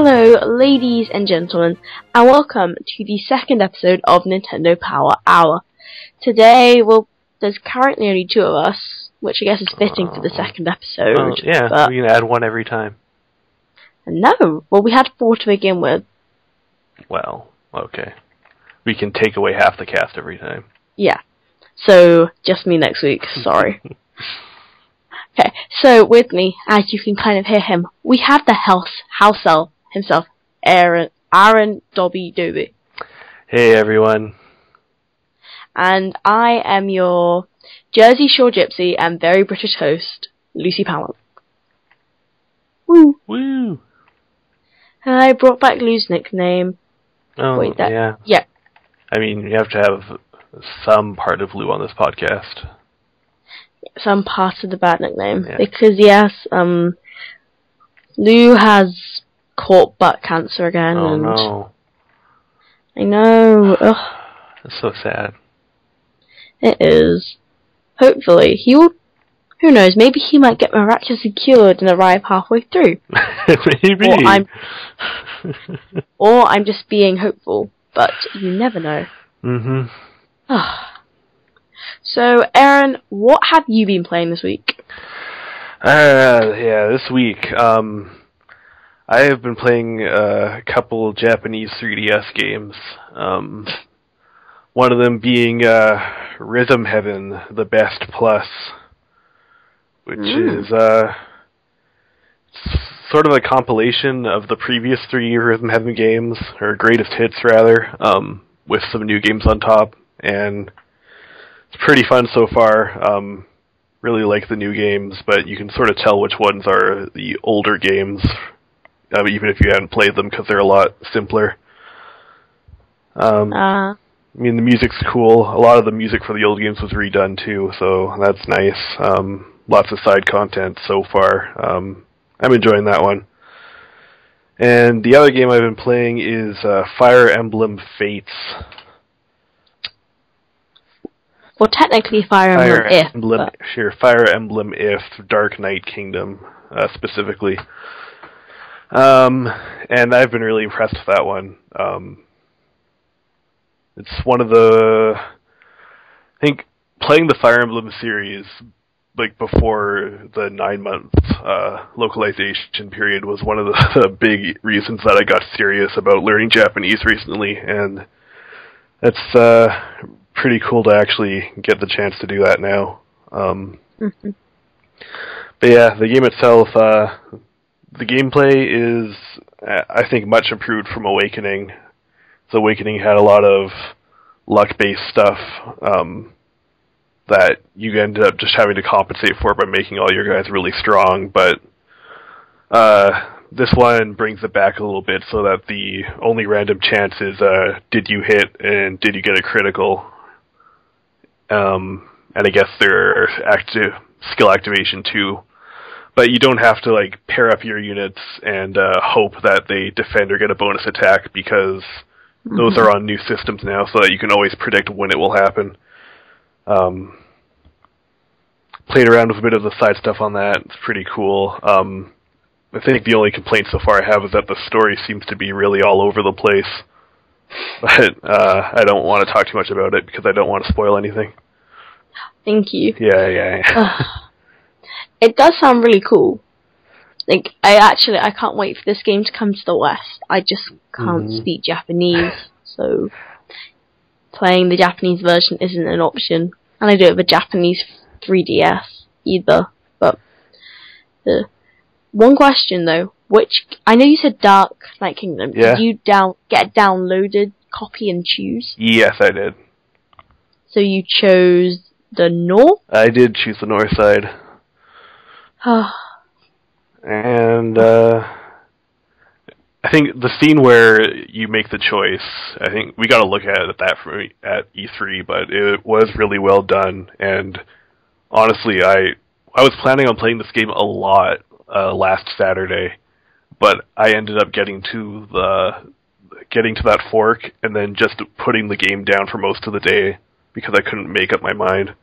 Hello, ladies and gentlemen, and welcome to the second episode of Nintendo Power Hour. Today, there's currently only two of us, which I guess is fitting for the second episode. Yeah, but we're going to add one every time. No, we had four to begin with. Well, okay. We can take away half the cast every time. Yeah, so just me next week, sorry. Okay, so with me, as you can kind of hear him, we have the house elf himself, Aaron Dobby Doby. Hey everyone. And I am your Jersey Shore Gypsy and very British host, Lucy Pallant. Woo! Woo! And I brought back Lou's nickname. Oh, wait, yeah. Yeah. I mean, you have to have some part of Lou on this podcast. Some part of the bad nickname, yeah. Because yes, Lou has caught butt cancer again. Oh and no! I know. Ugh. That's so sad. It is. Hopefully, he will. Who knows? Maybe he might get miraculously cured and arrive halfway through. Maybe. Or I'm just being hopeful, but you never know. Mhm. Ah. So, Aaron, what have you been playing this week? This week, I have been playing a couple Japanese 3DS games. One of them being Rhythm Heaven, The Best Plus, which is sort of a compilation of the previous three Rhythm Heaven games, or greatest hits rather, with some new games on top, and it's pretty fun so far. Really like the new games, but you can sort of tell which ones are the older games, even if you haven't played them, because they're a lot simpler. I mean, the music's cool. A lot of the music for the old games was redone too, so that's nice. Lots of side content so far. I'm enjoying that one. And the other game I've been playing is Fire Emblem Fates. Well, technically Fire Emblem If, Dark Knight Kingdom, specifically. And I've been really impressed with that one. It's one of the... I think playing the Fire Emblem series, like before the 9-month localization period, was one of the big reasons that I got serious about learning Japanese recently, and that's... pretty cool to actually get the chance to do that now. But yeah, the game itself, the gameplay is, I think, much improved from Awakening. So Awakening had a lot of luck-based stuff that you ended up just having to compensate for by making all your guys really strong, but this one brings it back a little bit so that the only random chance is did you hit and did you get a critical? And I guess there are skill activation too, but you don't have to like pair up your units and hope that they defend or get a bonus attack, because those are on new systems now, so that you can always predict when it will happen. Played around with a bit of the side stuff on that. It's pretty cool. I think the only complaint so far I have is that the story seems to be really all over the place. But I don't want to talk too much about it because I don't want to spoil anything. Thank you. Yeah. It does sound really cool. Like, I can't wait for this game to come to the West. I just can't speak Japanese, so playing the Japanese version isn't an option. And I don't have a Japanese 3DS either, but... One question though, which I know you said Dark Knight Kingdom. Yeah. Did you get a downloaded copy and choose? Yes, I did. So you chose the north? I did choose the north side. And I think the scene where you make the choice, I think we got to look at that at E3, but it was really well done. And honestly, I was planning on playing this game a lot last Saturday, but I ended up getting to that fork and then just putting the game down for most of the day because I couldn't make up my mind.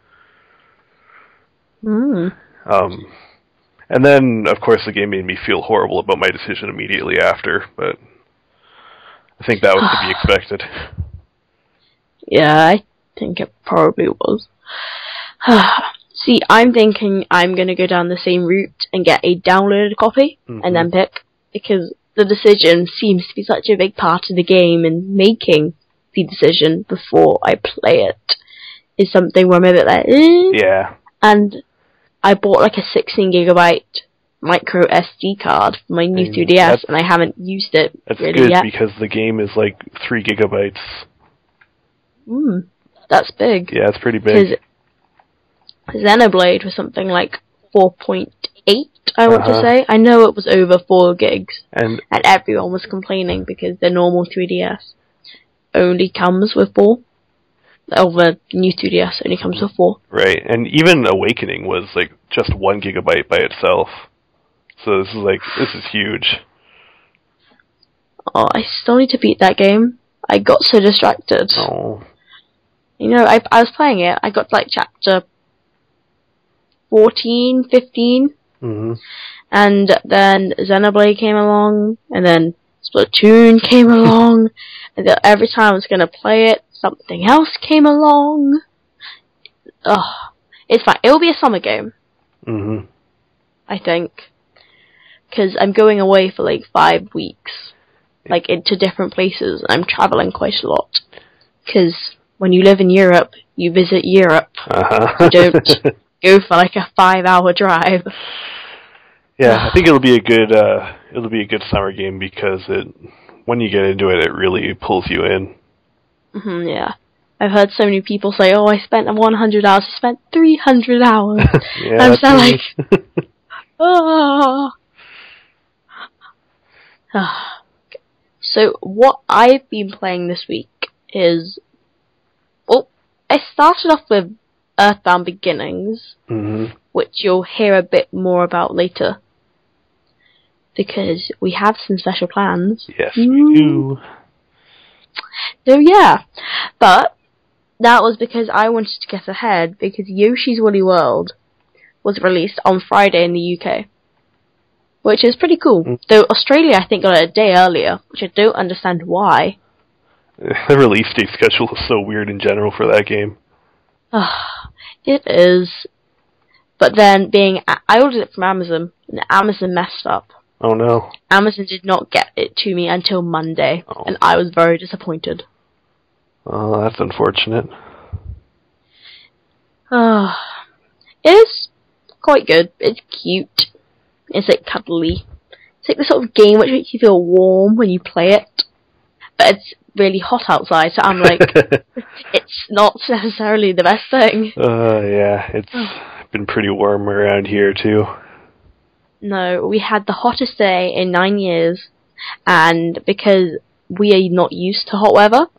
And then, of course, the game made me feel horrible about my decision immediately after, but I think that was to be expected. Yeah, I think it probably was. See, I'm thinking I'm going to go down the same route and get a downloaded copy and then pick, because the decision seems to be such a big part of the game, and making the decision before I play it is something where I'm a bit like, Yeah. And I bought like a 16GB micro SD card for my new 3DS, and I haven't used it really yet. That's good, because the game is like 3GB. That's big. Yeah, it's pretty big. Xenoblade was something like 4.8, I want to say. I know it was over 4 gigs, and everyone was complaining because the normal 3DS only comes with 4. Oh, the new 3DS only comes with 4. Right, and even Awakening was like just 1GB by itself. So this is huge. Oh, I still need to beat that game. I got so distracted. Oh. You know, I was playing it. I got to like chapter 14, 15. Mm-hmm. And then Xenoblade came along. And then Splatoon came along. And then every time I was going to play it, something else came along. Ugh. It's fine. It'll be a summer game. Mm-hmm. I think. Because I'm going away for like 5 weeks. Like, into different places. I'm traveling quite a lot. Because when you live in Europe, you visit Europe. You don't go for like a 5-hour drive. Yeah, I think it'll be a good summer game, because when you get into it, it really pulls you in. Mm-hmm, yeah, I've heard so many people say, "Oh, I spent 100 hours. I spent 300 hours." Yeah, I'm so like, oh. So what I've been playing this week is, well, I started off with Earthbound Beginnings, which you'll hear a bit more about later, because we have some special plans. Yes, we do. So yeah, but that was because I wanted to get ahead, because Yoshi's Woolly World was released on Friday in the UK, which is pretty cool. Though Australia, I think, got it a day earlier, which I don't understand why. The release date schedule is so weird in general for that game. It is. But then I ordered it from Amazon, and Amazon messed up. Oh no. Amazon did not get it to me until Monday, and I was very disappointed. Oh, that's unfortunate. It is quite good. It's cute. It's like cuddly. It's like the sort of game which makes you feel warm when you play it. But it's really hot outside, so I'm like, it's not necessarily the best thing. Yeah, it's been pretty warm around here too. No, we had the hottest day in 9 years, and because we are not used to hot weather,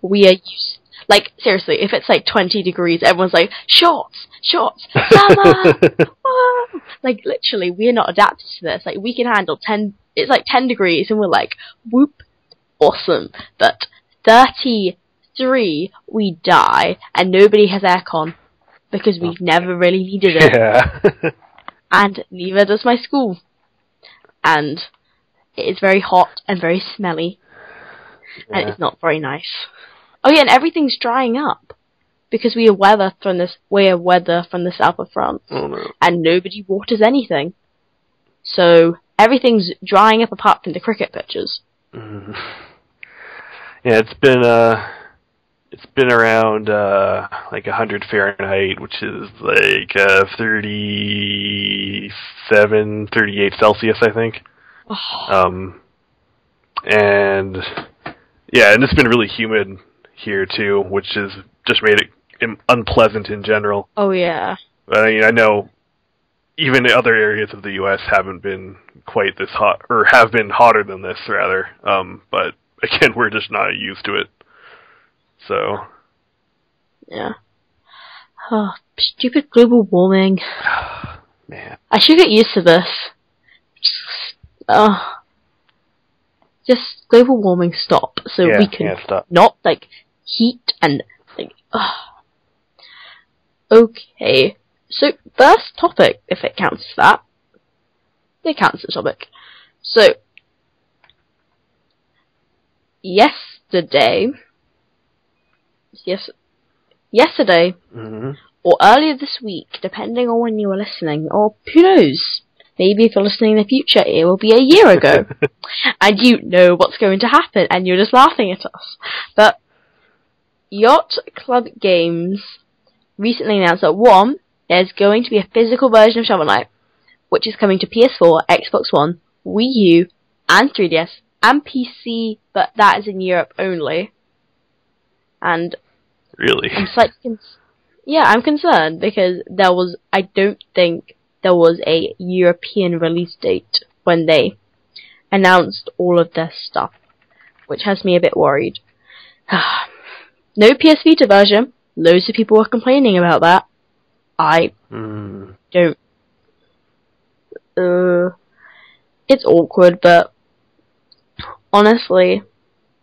we are used, like, seriously, if it's like 20 degrees, everyone's like, shorts, summer, whoa! Like, literally, we're not adapted to this. Like, we can handle 10, it's like 10 degrees, and we're like, whoop, awesome, but 33, we die, and nobody has aircon, because we've never really needed it. Yeah. And neither does my school. And it is very hot and very smelly. Yeah. And it's not very nice. Oh yeah, and everything's drying up. Because we are weather from the south of France. Oh, no. And nobody waters anything. So everything's drying up apart from the cricket pitches. Yeah, it's been around, like 100 Fahrenheit, which is like, 37, 38 Celsius, I think. And yeah, and it's been really humid here too, which has just made it unpleasant in general. Oh yeah. I mean, I know even other areas of the U.S. haven't been quite this hot, or have been hotter than this, rather. But again, we're just not used to it. So, yeah. Oh, stupid global warming. Man. I should get used to this. Just global warming, stop. So yeah, we can not, like, heat and, like, Okay. So, first topic, if it counts as that, they cancelled Sonic. So, yesterday, mm-hmm. or earlier this week, depending on when you were listening, or who knows, maybe if you're listening in the future, it will be a year ago, and you know what's going to happen, and you're just laughing at us. But Yacht Club Games recently announced that one, there's going to be a physical version of Shovel Knight, which is coming to PS4, Xbox One, Wii U, and 3DS, and PC, but that is in Europe only. And really, I'm slightly I'm concerned because I don't think there was a European release date when they announced all of their stuff, which has me a bit worried. No PS Vita version. Loads of people were complaining about that. I don't. It's awkward, but honestly,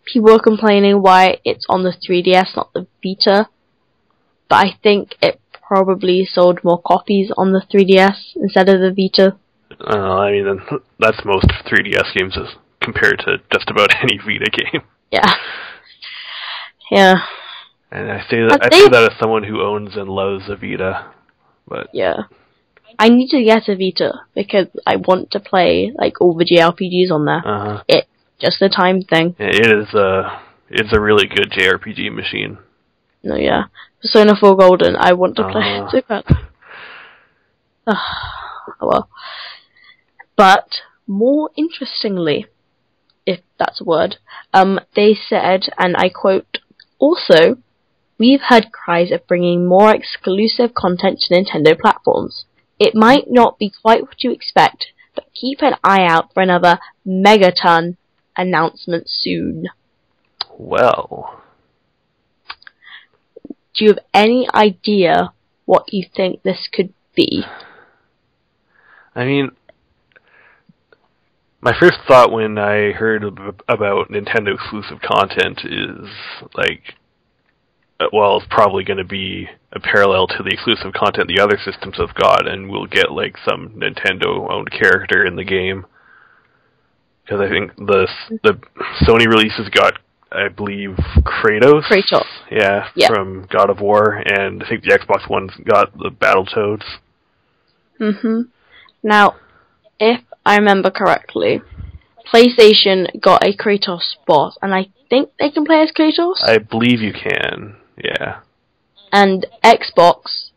people are complaining why it's on the 3DS, not the Vita. But I think it probably sold more copies on the 3DS instead of the Vita. I mean, that's most 3DS games as compared to just about any Vita game. Yeah. Yeah. And I say that as someone who owns and loves a Vita. But yeah. I need to get a Vita because I want to play like all the JRPGs on there. Uh-huh. It's just a time thing. It is a really good JRPG machine. No, yeah, Persona 4 Golden. I want to play it. Well, but more interestingly, if that's a word, they said, and I quote: "Also, we've heard cries of bringing more exclusive content to Nintendo platforms. It might not be quite what you expect, but keep an eye out for another megaton announcement soon." Well. Do you have any idea what you think this could be? I mean, my first thought when I heard about Nintendo exclusive content is, like, well, it's probably going to be a parallel to the exclusive content the other systems have got, and we'll get, like, some Nintendo-owned character in the game. Because I think the Sony releases got, I believe, Kratos. Yeah, from God of War, and I think the Xbox One's got the Battletoads. Mm-hmm. Now, if I remember correctly, PlayStation got a Kratos bot, and I think they can play as Kratos? I believe you can, yeah. And Xbox,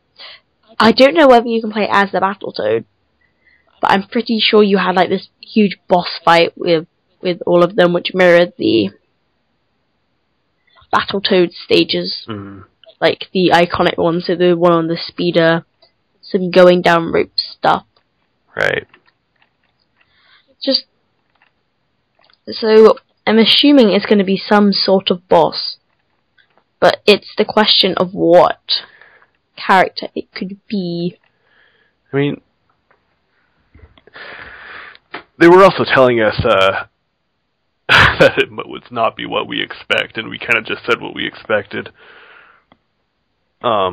I don't know whether you can play as the Battletoad, but I'm pretty sure you had like this huge boss fight with all of them, which mirrored the Battletoad stages, like the iconic ones, so the one on the speeder, some going down rope stuff. Right. Just so I'm assuming it's going to be some sort of boss, but it's the question of what character it could be. I mean, they were also telling us that it would not be what we expect, and we kind of just said what we expected. I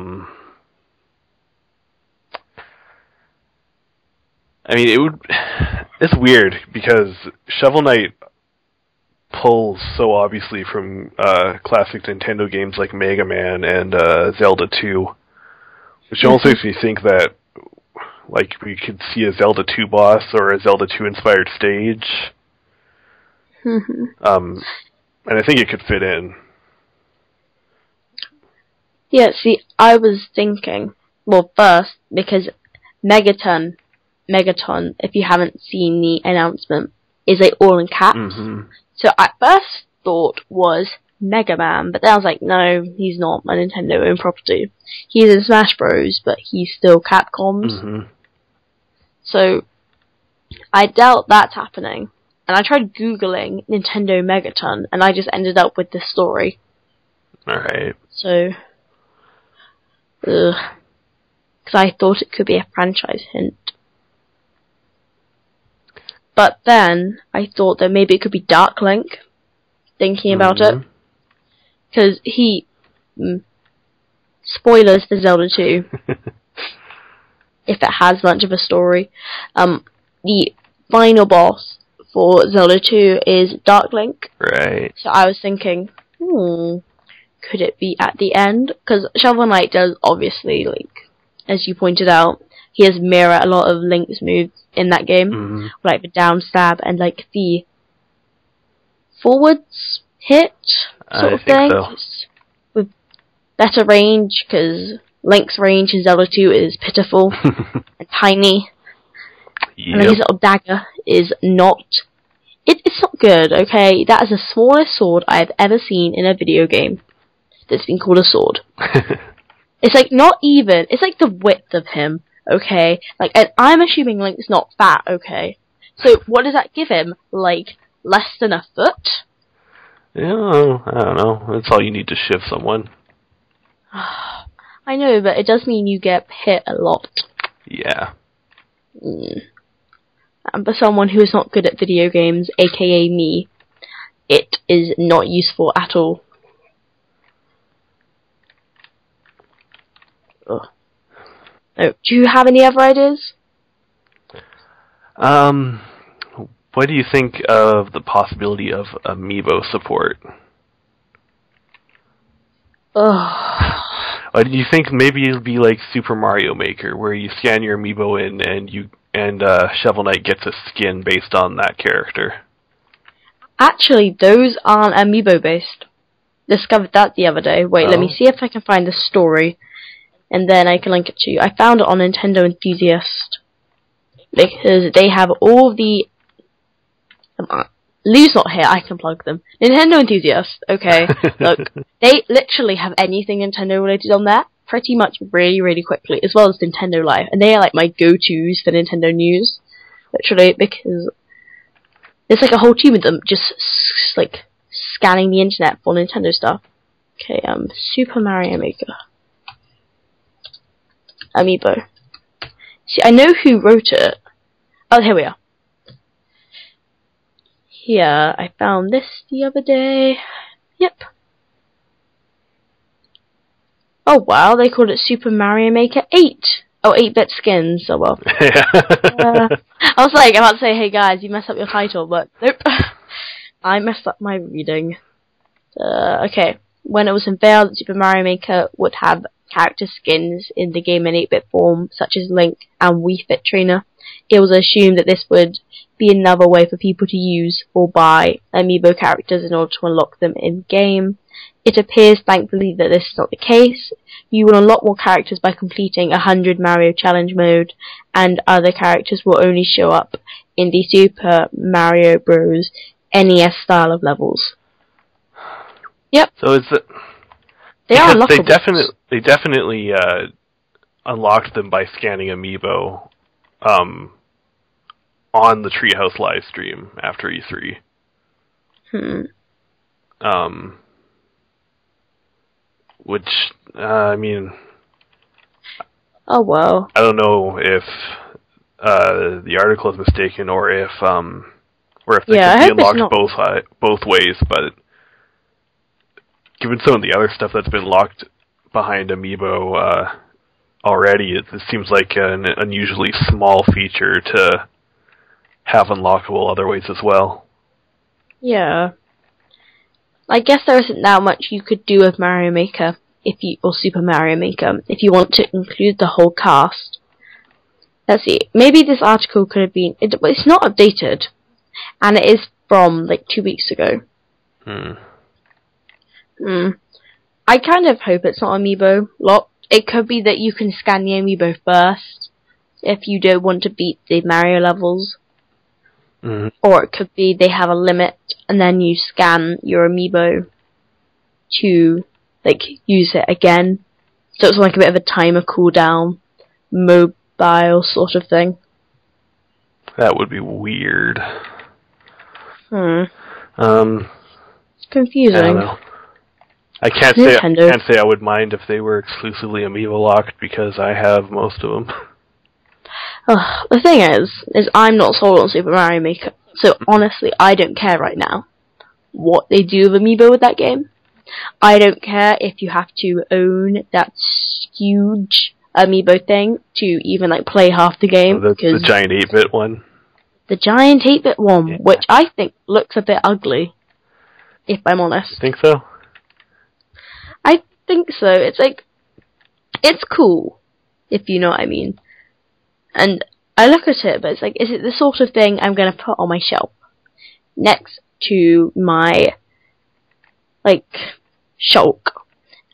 mean, it's weird, because Shovel Knight pulls so obviously from classic Nintendo games like Mega Man and Zelda 2, which also makes me think that, like, we could see a Zelda 2 boss or a Zelda 2 inspired stage. Mm-hmm. And I think it could fit in. Yeah, see, I was thinking, well, first, because Megaton, if you haven't seen the announcement, is like all in caps. Mm-hmm. So I first thought was Mega Man, but then I was like, no, he's not a Nintendo owned property. He's in Smash Bros, but he's still Capcom's. Mm-hmm. So I doubt that's happening. And I tried Googling Nintendo Megaton, and I just ended up with this story. Alright. So, because I thought it could be a franchise hint. But then, I thought that maybe it could be Dark Link, thinking about it. Because he... spoilers for Zelda 2. If it has much of a story. The final boss for Zelda 2 is Dark Link. Right. So I was thinking, could it be at the end? Because Shovel Knight does, obviously, like, as you pointed out, he has mirror a lot of Link's moves in that game. Mm-hmm. Like the down stab and, like, the forwards hit sort of thing. So. With better range, because Link's range in Zelda 2 is pitiful and tiny. Yep. And his little dagger is not... It's not good, okay? That is the smallest sword I have ever seen in a video game that's been called a sword. It's like not even... It's like the width of him, okay? Like, and I'm assuming Link's not fat, okay? So what does that give him? Like, less than a foot? Yeah, I don't know. That's all you need to shiv someone. I know, but it does mean you get hit a lot. Yeah. And for someone who is not good at video games, aka me, it is not useful at all. Ugh. Oh, do you have any other ideas? What do you think of the possibility of amiibo support? Ugh. Or do you think maybe it'll be like Super Mario Maker, where you scan your amiibo in and Shovel Knight gets a skin based on that character? Actually, those aren't amiibo based. Discovered that the other day. Wait, let me see if I can find the story, and then I can link it to you. I found it on Nintendo Enthusiast because they have all the. Lou's not here, I can plug them. Nintendo Enthusiast, okay. Look, they literally have anything Nintendo related on there, pretty much really, really quickly, as well as Nintendo Live. And they are like my go-tos for Nintendo news, literally, because there's like a whole team of them just like scanning the internet for Nintendo stuff. Okay, Super Mario Maker. Amiibo. See, I know who wrote it. Oh, here we are. Yeah, I found this the other day. Yep. Oh wow, they called it Super Mario Maker 8. Oh, 8-bit skins. Oh well. Yeah. I was like, I'm about to say, hey guys, you messed up your title, but nope. I messed up my reading. Okay, when it was unveiled, Super Mario Maker would have character skins in the game in 8-bit form, such as Link and Wii Fit Trainer. It was assumed that this would be another way for people to use or buy amiibo characters in order to unlock them in-game. It appears, thankfully, that this is not the case. You will unlock more characters by completing 100 Mario Challenge mode, and other characters will only show up in the Super Mario Bros. NES style of levels. Yep. So it's they are unlockable. They definitely unlocked them by scanning amiibo. On the Treehouse live stream after E3. I mean... Oh, wow. I don't know if the article is mistaken or if they can be unlocked both ways, but given some of the other stuff that's been locked behind amiibo already, it seems like an unusually small feature to have unlockable other ways as well. Yeah. I guess there isn't that much you could do with Mario Maker, or Super Mario Maker, if you want to include the whole cast. Let's see, maybe this article could have been... It's not updated, and it is from, like, 2 weeks ago. I kind of hope it's not amiibo locked. It could be that you can scan the amiibo first, if you don't want to beat the Mario levels. Mm-hmm. Or it could be they have a limit, and then you scan your amiibo to, like, use it again. So it's like a bit of a timer cooldown, mobile sort of thing. That would be weird. It's confusing. I don't know. I can't say I would mind if they were exclusively amiibo locked, because I have most of them. The thing is I'm not sold on Super Mario Maker, so honestly, I don't care right now what they do with amiibo with that game. I don't care if you have to own that huge amiibo thing to even, like, play half the game. The giant 8-bit one? the giant 8-bit one, which I think looks a bit ugly, if I'm honest. You think so? I think so. It's like, it's cool, if you know what I mean. And I look at it, but it's like, is it the sort of thing I'm going to put on my shelf next to my, like, Shulk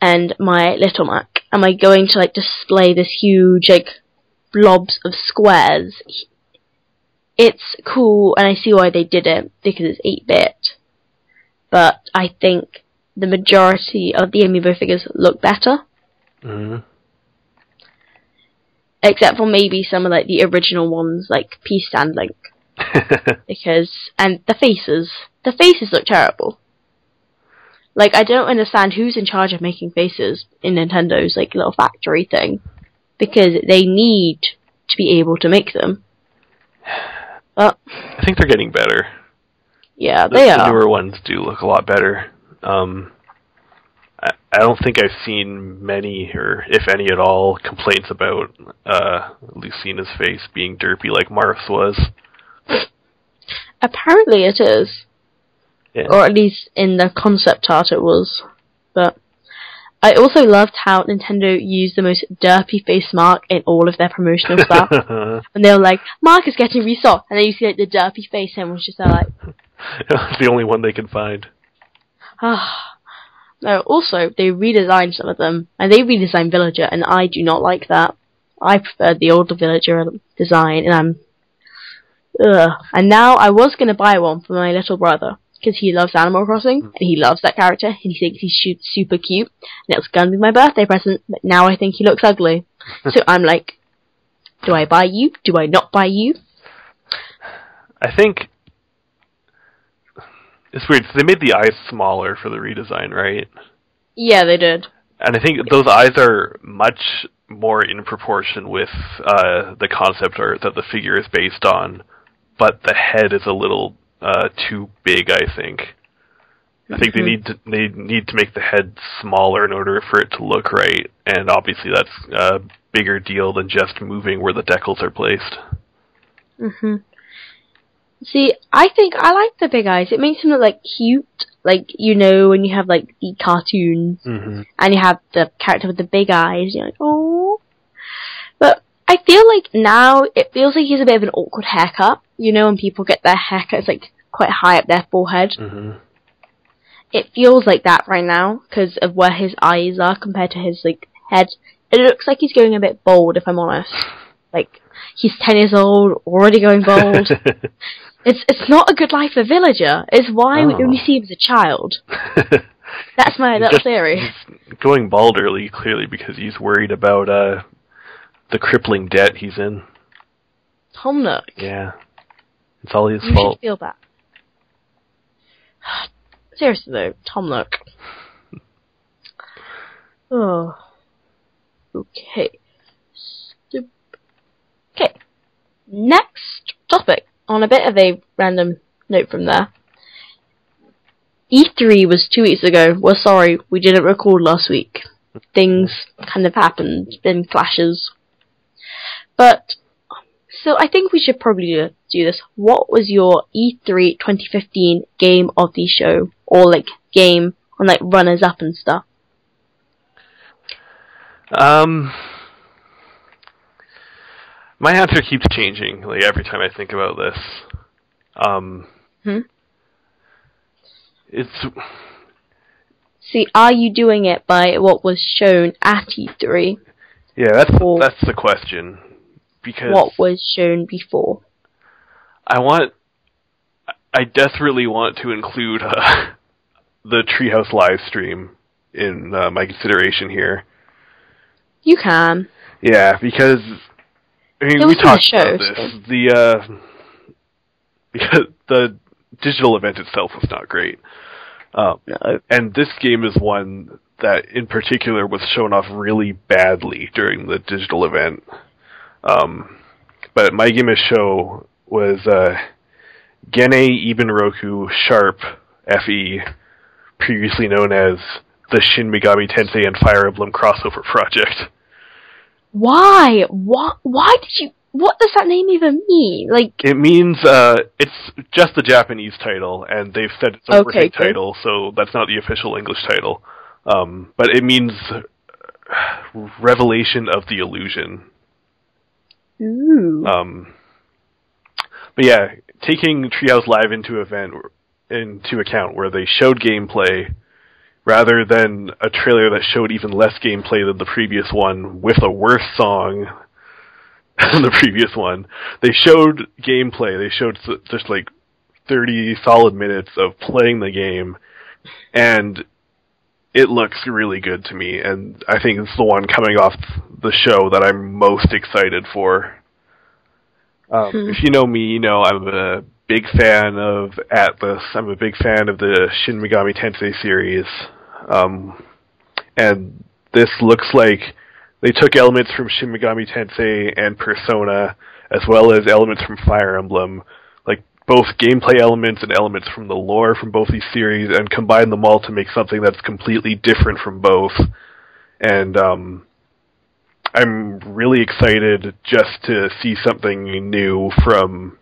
and my Little Mac? Am I going to, like, display this huge, like, blobs of squares? It's cool, and I see why they did it, because it's 8-bit. But I think the majority of the amiibo figures look better. Mm-hmm. Except for maybe some of, like, the original ones, like Peace and Link. Because, and the faces look terrible. Like, I don't understand who's in charge of making faces in Nintendo's, like, little factory thing. Because they need to be able to make them. Well, I think they're getting better. Yeah, they are. The newer ones do look a lot better. I don't think I've seen many, or if any at all, complaints about Lucina's face being derpy like Marth's was. Apparently it is. Yeah. Or at least in the concept art it was. But I also loved how Nintendo used the most derpy face mark in all of their promotional stuff. And they were like, Mark is getting resold. And then you see, like, the derpy face, and was just there like... It's the only one they can find. No, also, they redesigned some of them. And they redesigned Villager, and I do not like that. I preferred the older Villager design, and I'm... Ugh. And now I was going to buy one for my little brother, because he loves Animal Crossing, and he loves that character, and he thinks he's super cute, and it was going to be my birthday present, but now I think he looks ugly. So I'm like, do I buy you? Do I not buy you? I think... It's weird, so they made the eyes smaller for the redesign, right? Yeah, they did. And I think those eyes are much more in proportion with the concept art that the figure is based on, but the head is a little... too big, I think. I think they need to make the head smaller in order for it to look right, and obviously that's a bigger deal than just moving where the decals are placed. Mhm. See, I think I like the big eyes. It makes them look like cute, like, you know, when you have like the cartoons and you have the character with the big eyes, and you're like, oh. But I feel like now it feels like he's a bit of an awkward haircut. You know, when people get their haircuts, like, quite high up their forehead? Mm-hmm. It feels like that right now, because of where his eyes are compared to his, like, head. It looks like he's going a bit bald, if I'm honest. Like, he's 10 years old, already going bald. It's not a good life for Villager. It's why we only see him as a child. That's my little theory. He's going bald early, clearly, because he's worried about the crippling debt he's in. Tomnook. Yeah. It's all his fault. You should feel bad. Seriously though, Tomnook. Oh. Okay. Okay. Next topic. On a bit of a random note from there. E3 was 2 weeks ago. We're sorry, we didn't record last week. Things kind of happened in flashes. But... So I think we should probably do this. What was your E3 2015 game of the show? Or, like, game on, like, runners-up and stuff? My answer keeps changing, like, every time I think about this. It's... See, are you doing it by what was shown at E3? Yeah, that's the question. Because what was shown before? I desperately want to include the Treehouse live stream in my consideration here. You can. Yeah, because I mean we talked about this. Because the digital event itself was not great, and this game is one that in particular was shown off really badly during the digital event. But my game of show was Genei Ibenroku Sharp FE, previously known as the Shin Megami Tensei and Fire Emblem crossover project. Why? Why? Why did you? what does that name even mean? Like, it means it's just the Japanese title, and they've said it's a working title, so that's not the official English title. But it means Revelation of the Illusion. Ooh. But yeah, taking Treehouse Live into account, where they showed gameplay rather than a trailer that showed even less gameplay than the previous one with a worse song than the previous one. They showed gameplay. They showed just like 30 solid minutes of playing the game, and it looks really good to me, and I think it's the one coming off the show that I'm most excited for. If you know me, you know I'm a big fan of Atlas. I'm a big fan of the Shin Megami Tensei series. And this looks like they took elements from Shin Megami Tensei and Persona, as well as elements from Fire Emblem, like both gameplay elements and elements from the lore from both these series, and combined them all to make something that's completely different from both. And I'm really excited just to see something new from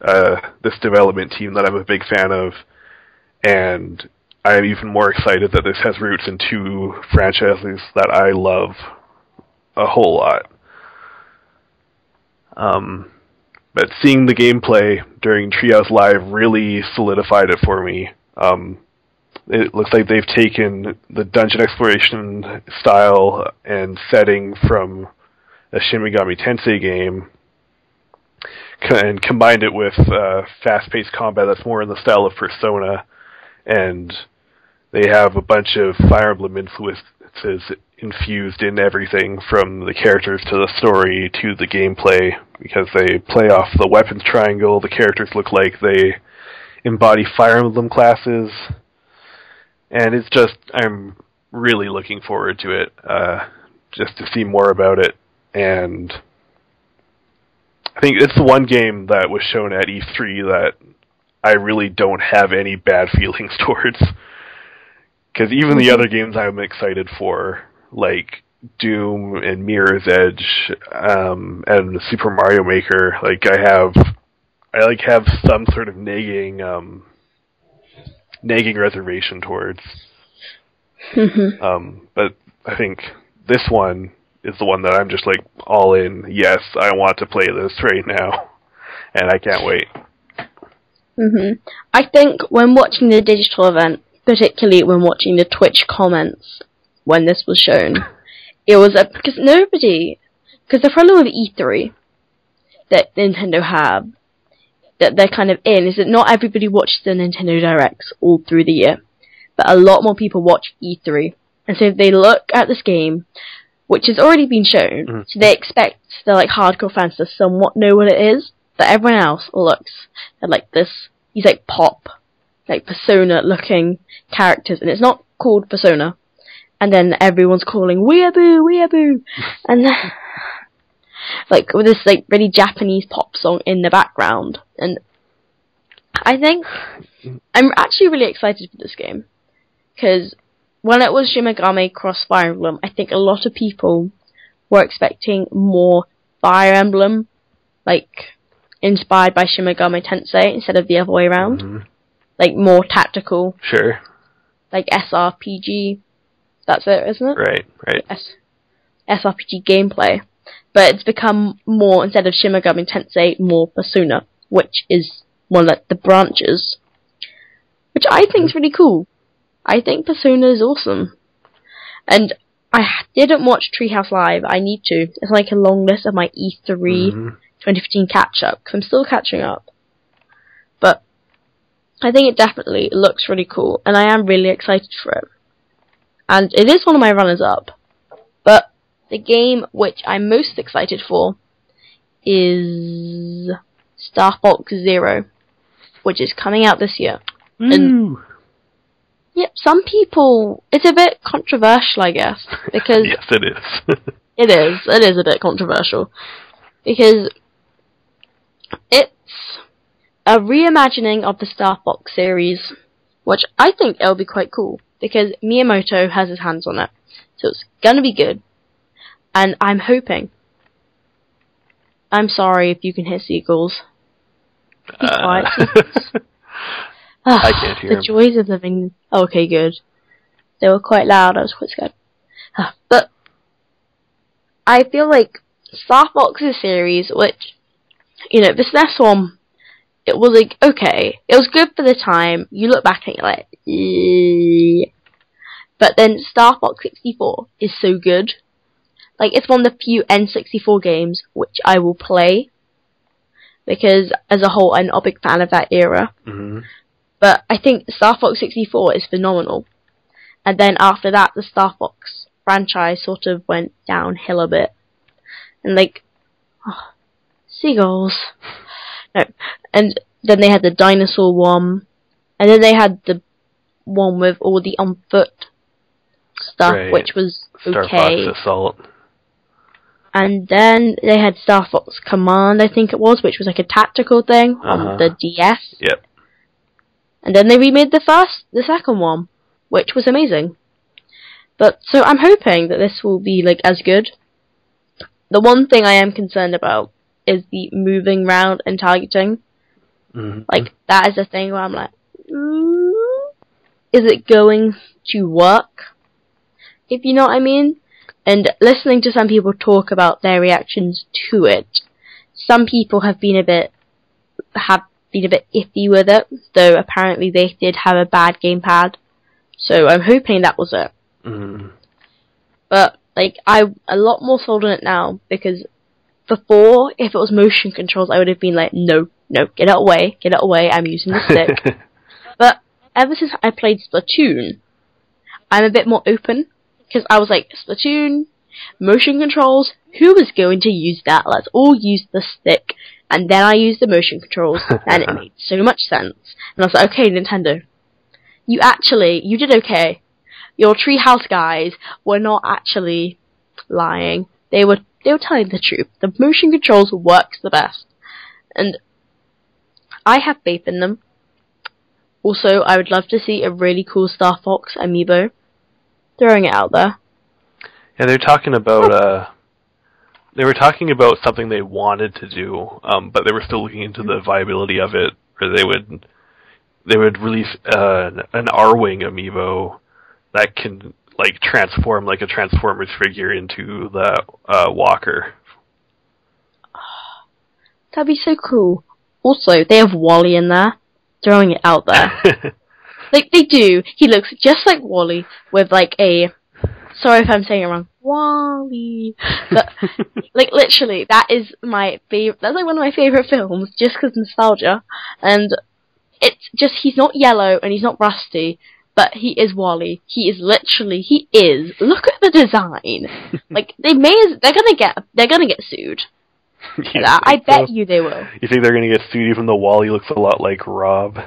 this development team that I'm a big fan of, and I'm even more excited that this has roots in two franchises that I love a whole lot. But seeing the gameplay during Treehouse Live really solidified it for me. It looks like they've taken the dungeon exploration style and setting from a Shin Megami Tensei game and combined it with fast-paced combat that's more in the style of Persona, and they have a bunch of Fire Emblem influences infused in everything from the characters to the story to the gameplay, because they play off the weapons triangle. The characters look like they embody Fire Emblem classes, and it's just, I'm really looking forward to it, just to see more about it. And I think it's the one game that was shown at E3 that I really don't have any bad feelings towards. Because even the other games I'm excited for, like Doom and Mirror's Edge, and Super Mario Maker, like I have some sort of nagging reservation towards. But I think this one is the one that I'm just like all in. Yes, I want to play this right now, and I can't wait. I think when watching the digital event, particularly when watching the Twitch comments when this was shown, it was because the problem with E3 that Nintendo have, that they're kind of in, is that not everybody watches the Nintendo Directs all through the year, but a lot more people watch E3, and so if they look at this game, which has already been shown, so they expect the like hardcore fans to somewhat know what it is, but everyone else looks at like this, these like pop, like Persona-looking characters, and it's not called Persona, and then everyone's calling weeaboo, weeaboo, and then, like with this like really Japanese pop song in the background, and I think I'm actually really excited for this game, because when it was Shin Megami Cross Fire Emblem, I think a lot of people were expecting more Fire Emblem, like, inspired by Shin Megami Tensei instead of the other way around. Like, more tactical. Sure. Like, SRPG. That's it, isn't it? Right. SRPG gameplay. But it's become more, instead of Shin Megami Tensei, more Persona, which is more like the branches. Which I think is really cool. I think Persona is awesome. And I didn't watch Treehouse Live. I need to. It's like a long list of my E3 2015 catch-up, because I'm still catching up. But I think it definitely looks really cool, and I am really excited for it. And it is one of my runners-up. But the game which I'm most excited for is Star Fox Zero, which is coming out this year. And yep, some people, it's a bit controversial, I guess, because yes, it is. It is a bit controversial, because it's a reimagining of the Star Fox series, which I think it'll be quite cool, because Miyamoto has his hands on it, so it's gonna be good, and I'm hoping I'm sorry if you can hear seagulls. Be quiet, seagulls. I can't hear the joys of living. Oh, okay, good. They were quite loud. I was quite scared. But I feel like Softbox's series, which, you know, the SNES one, it was like, okay, it was good for the time. You look back and you're like, eeeh. But then Star Fox 64 is so good. Like, it's one of the few N64 games which I will play, because as a whole, I'm not a big fan of that era. Mm-hmm. But I think Star Fox 64 is phenomenal. And then after that, the Star Fox franchise sort of went downhill a bit. And like, oh, seagulls. No. And then they had the dinosaur one. And then they had the one with all the on foot stuff, right, which was Star okay. Fox Assault. And then they had Star Fox Command, I think it was, which was like a tactical thing on the DS. Yep. And then they remade the second one, which was amazing. But so I'm hoping that this will be like as good. The one thing I am concerned about is the moving round and targeting. Mm-hmm. Like, that is a thing where I'm like, is it going to work? If you know what I mean? And listening to some people talk about their reactions to it, some people have been a bit iffy with it, though apparently they did have a bad gamepad. So I'm hoping that was it. Mm-hmm. But like, I'm a lot more sold on it now, because before, if it was motion controls, I would have been like, no, get it away, I'm using the stick. But ever since I played Splatoon, I'm a bit more open, because I was like, Splatoon, motion controls, who is going to use that? Let's all use the stick. And then I used the motion controls, and it made so much sense. And I was like, okay, Nintendo, you did okay. Your treehouse guys were not actually lying. They were telling the truth. The motion controls works the best. And I have faith in them. Also, I would love to see a really cool Star Fox amiibo. Throwing it out there. Yeah, they're talking about, they were talking about something they wanted to do, but they were still looking into the viability of it, or they would release an R-Wing amiibo that can, like, transform, like, a Transformers figure into the walker. That'd be so cool. Also, they have Wall-E in there. Throwing it out there. Like, they do. He looks just like Wall-E with, like, a... Sorry if I'm saying it wrong. Wall-E. But, like, literally, that is my favorite... That's, like, one of my favorite films, just because nostalgia. And it's just... He's not yellow, and he's not rusty, but he is Wall-E. He is literally, he is. Look at the design. Like, they're gonna get sued. I bet you they will. You think they're gonna get sued even though Wall-E looks a lot like Rob?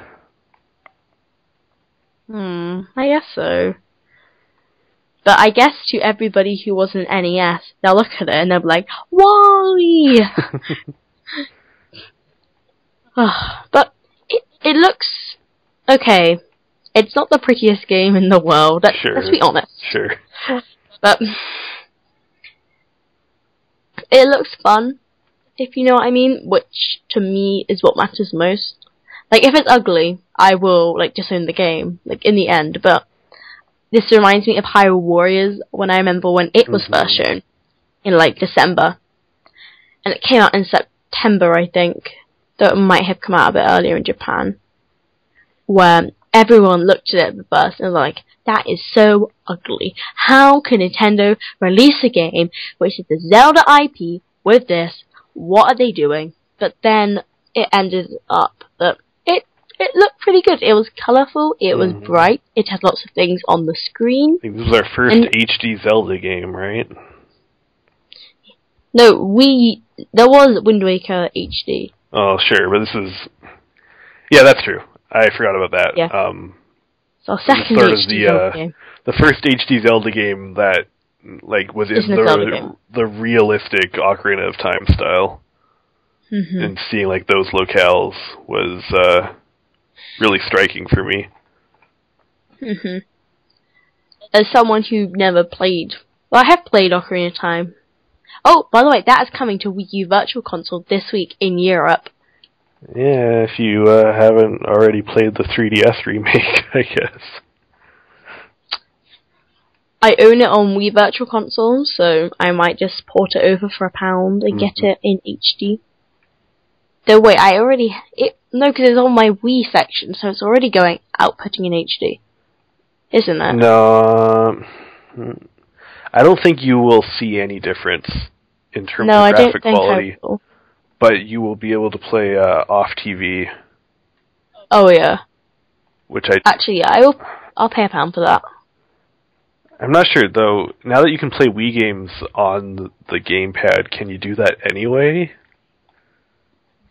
I guess so. But I guess to everybody who was an NES, they'll look at it and they'll be like, Wall-E! But it looks okay. It's not the prettiest game in the world. Let's be honest. Sure. But it looks fun, if you know what I mean, which to me is what matters most. Like, if it's ugly, I will, like, disown the game, like, in the end. But this reminds me of Hyrule Warriors, when I remember when it was first shown in, like, December. And it came out in September, I think, though it might have come out a bit earlier in Japan, where everyone looked at it first and was like, that is so ugly. How can Nintendo release a game which is the Zelda IP with this? What are they doing? But then it ended up that it looked pretty good. It was colourful, it was bright, it had lots of things on the screen. I think this was our first HD Zelda game, right? No, there was Wind Waker HD. Oh, sure, but this is... Yeah, that's true. I forgot about that. Yeah. So second HD Zelda game. The first HD Zelda game that like was in the realistic Ocarina of Time style. Mm-hmm. And seeing like those locales was really striking for me. Mm-hmm. As someone who never played... Well, I have played Ocarina of Time. Oh, by the way, that is coming to Wii U Virtual Console this week in Europe. Yeah, if you haven't already played the 3DS remake, I guess. I own it on Wii Virtual Console, so I might just port it over for £1 and get it in HD. Though wait, I already... No, because it's on my Wii section, so it's already going outputting in HD. Isn't it? No, I don't think you will see any difference in terms of graphic quality. I will. But you will be able to play off TV. Oh yeah. Which I'll pay £1 for that. I'm not sure though. Now that you can play Wii games on the gamepad, can you do that anyway?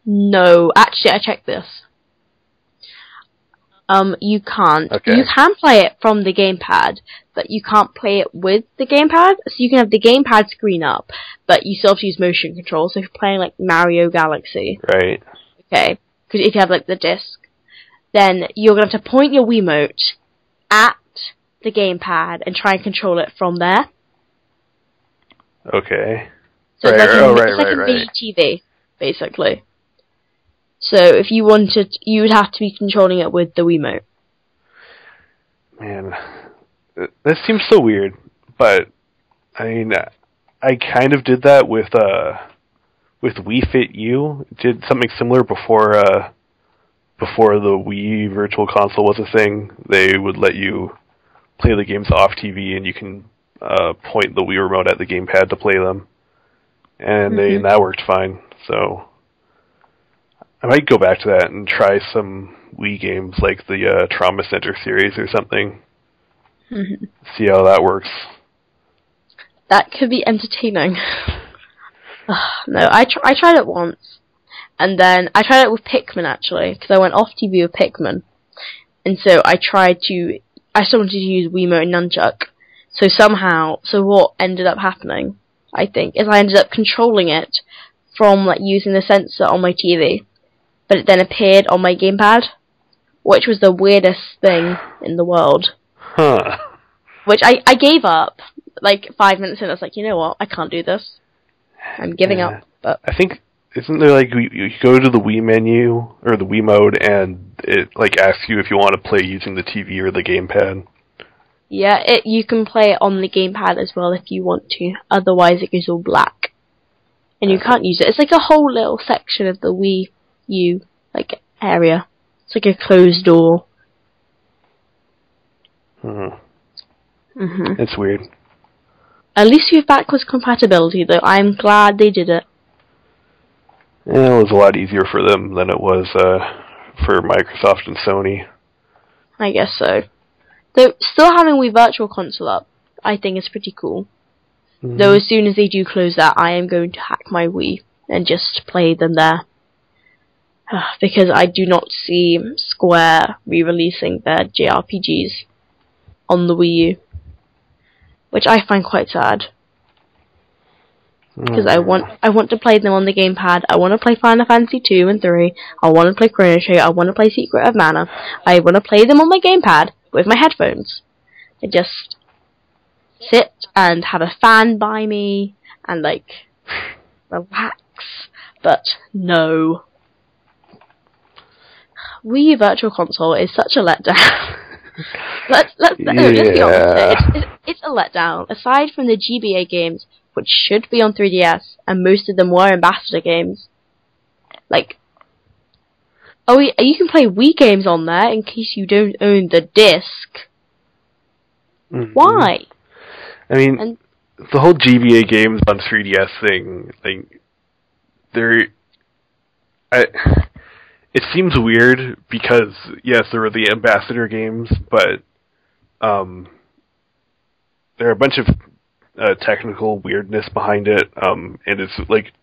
No, actually, I checked this. You can't. Okay. You can play it from the gamepad, but you can't play it with the gamepad. So you can have the gamepad screen up, but you still have to use motion control. So if you're playing like Mario Galaxy, right? Okay, because if you have like the disc, then you're gonna have to point your Wiimote at the gamepad and try and control it from there. Okay. So right, it's like a mini TV, basically. So if you wanted, you would have to be controlling it with the Wiimote. Man, that seems so weird, but I mean, I kind of did that with Wii Fit U. Did something similar before the Wii Virtual Console was a thing. They would let you play the games off TV, and you can point the Wii remote at the gamepad to play them, and that worked fine. So I might go back to that and try some Wii games like the Trauma Center series or something. Mm-hmm. See how that works. That could be entertaining. No, I tried it once, and then I tried it with Pikmin actually, because I went off TV with Pikmin, and so I still wanted to use Wiimote and Nunchuck. So what ended up happening, I think, is I ended up controlling it from like using the sensor on my TV. But it then appeared on my gamepad, which was the weirdest thing in the world. Huh. Which I gave up, like, 5 minutes in. I was like, you know what, I can't do this. I'm giving up. But I think, isn't there, like, you go to the Wii menu, or the Wii mode, and it, like, asks you if you want to play using the TV or the gamepad? Yeah, you can play it on the gamepad as well if you want to. Otherwise, it goes all black. And you can't use it. It's like a whole little section of the Wii U, like, area. It's like a closed door. It's weird. At least we have backwards compatibility, though. I'm glad they did it. Yeah, it was a lot easier for them than it was for Microsoft and Sony. I guess so. Though, still having Wii Virtual Console up, I think is pretty cool. Mm-hmm. Though as soon as they do close that, I am going to hack my Wii and just play them there. Because I do not see Square re-releasing their JRPGs on the Wii U, which I find quite sad. Because I want to play them on the gamepad. I want to play Final Fantasy 2 and 3. I want to play Chrono Trigger. I want to play Secret of Mana. I want to play them on my gamepad with my headphones. I just sit and have a fan by me and like relax. But no. Wii Virtual Console is such a letdown. Let's be honest. It's a letdown. Aside from the GBA games, which should be on 3DS, and most of them were ambassador games. Like, you can play Wii games on there in case you don't own the disc. Mm-hmm. Why? I mean, the whole GBA games on 3DS thing, like, it seems weird because, yes, there were the ambassador games, but there are a bunch of technical weirdness behind it, and it's like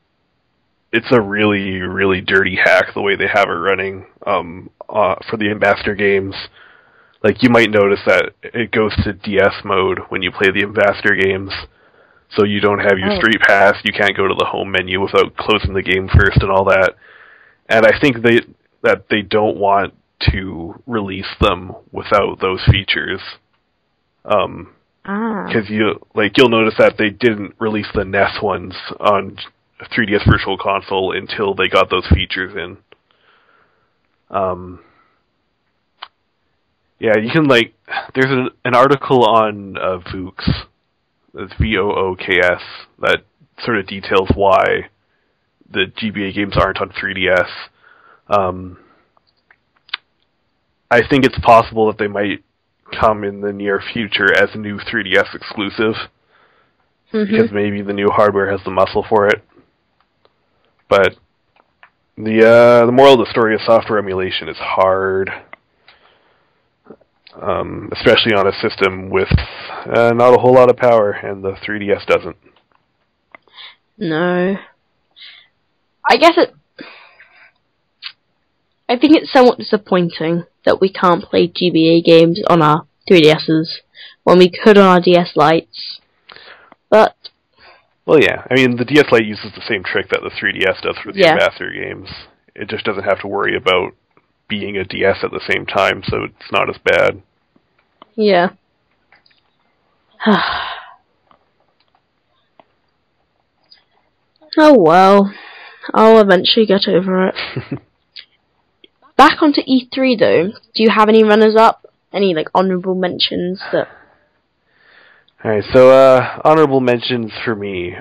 it's a really, really dirty hack the way they have it running for the ambassador games. Like you might notice that it goes to DS mode when you play the ambassador games, so you don't have your street pass. You can't go to the home menu without closing the game first and all that. And I think they don't want to release them without those features. Because you'll notice that they didn't release the NES ones on 3DS Virtual Console until they got those features in. Yeah, you can, like, there's an article on Voox, that's V-O-O-K-S, that sort of details why the GBA games aren't on 3DS. I think it's possible that they might come in the near future as a new 3DS exclusive, because maybe the new hardware has the muscle for it. But the moral of the story of software emulation is hard, especially on a system with not a whole lot of power, and the 3DS doesn't. No. I guess I think it's somewhat disappointing that we can't play GBA games on our 3DSs when we could on our DS Lites. But... well, yeah. I mean, the DS Lite uses the same trick that the 3DS does for the Ambassador games. It just doesn't have to worry about being a DS at the same time, so it's not as bad. Yeah. Oh, well. I'll eventually get over it. Back onto E3, though, do you have any runners-up? Any, like, honourable mentions that... Alright, so, honourable mentions for me.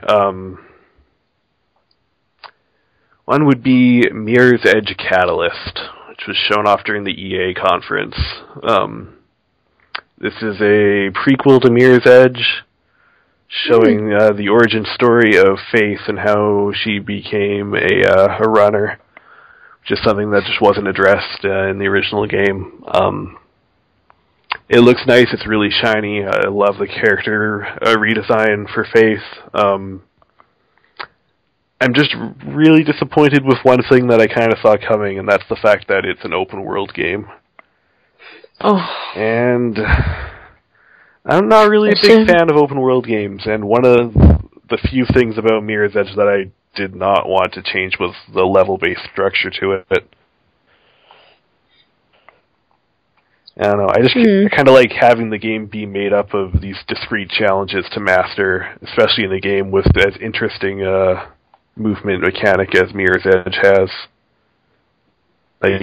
One would be Mirror's Edge Catalyst, which was shown off during the EA conference. This is a prequel to Mirror's Edge, showing the origin story of Faith and how she became a runner. Just something that just wasn't addressed in the original game. It looks nice. It's really shiny. I love the character redesign for Faith. I'm just really disappointed with one thing that I kind of saw coming, and that's the fact that it's an open-world game. Oh. And I'm not really a big fan of open-world games, and one of the few things about Mirror's Edge that I did not want to change was the level-based structure to it. I don't know, I just kind of like having the game be made up of these discrete challenges to master, especially in a game with as interesting movement mechanic as Mirror's Edge has. Like,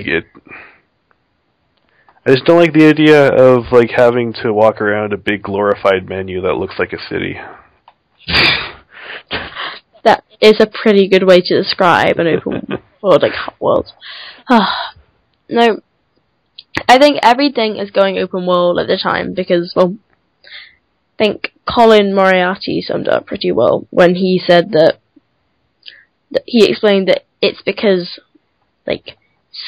I just don't like the idea of, like, having to walk around a big glorified menu that looks like a city. That is a pretty good way to describe an open world, like, hot world. No, I think everything is going open world at the time because, well, I think Colin Moriarty summed up pretty well when he said that he explained that it's because, like,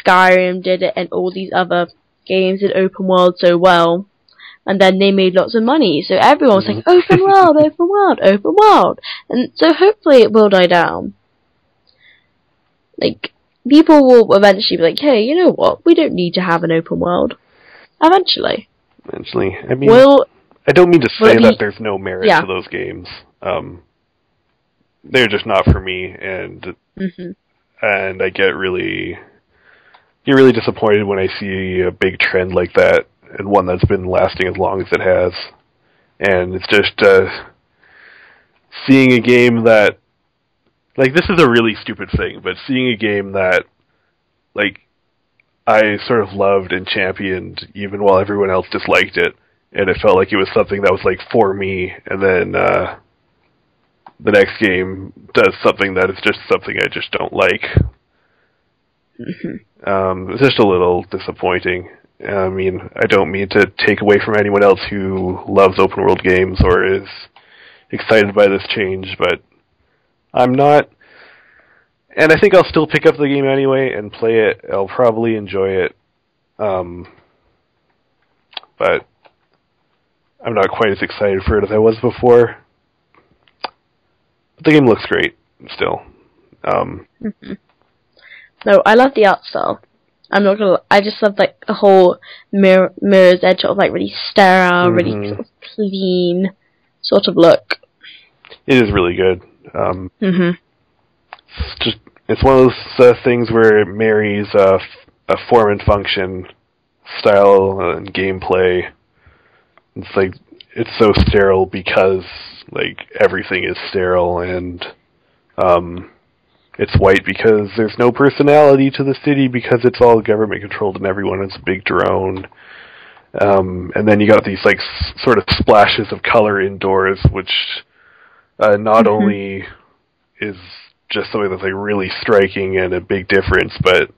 Skyrim did it and all these other games did open world so well, and then they made lots of money, so everyone was like, open world, open world, open world. And so hopefully it will die down. Like, people will eventually be like, hey, you know what? We don't need to have an open world. Eventually. Eventually. I mean, I don't mean to say that there's no merit to those games. They're just not for me, and I get really disappointed when I see a big trend like that, and one that's been lasting as long as it has. And it's just seeing a game that, like, this is a really stupid thing, but seeing a game that, like, I sort of loved and championed even while everyone else disliked it, and it felt like it was something that was, like, for me, and then the next game does something that is just something I just don't like. It's just a little disappointing. I mean, I don't mean to take away from anyone else who loves open-world games or is excited by this change, but I'm not. And I think I'll still pick up the game anyway and play it. I'll probably enjoy it. But I'm not quite as excited for it as I was before. But the game looks great, still. No, I love the art style. I'm not gonna. I just love, like, the whole Mirror's Edge sort of, like, really sterile, really sort of clean sort of look. It is really good. It's one of those things where it marries a form and function, style and gameplay. It's like it's so sterile because like everything is sterile, and it's white because there's no personality to the city because it's all government controlled and everyone is a big drone. And then you got these like sort of splashes of color indoors, which not only is just something that's like really striking and a big difference, but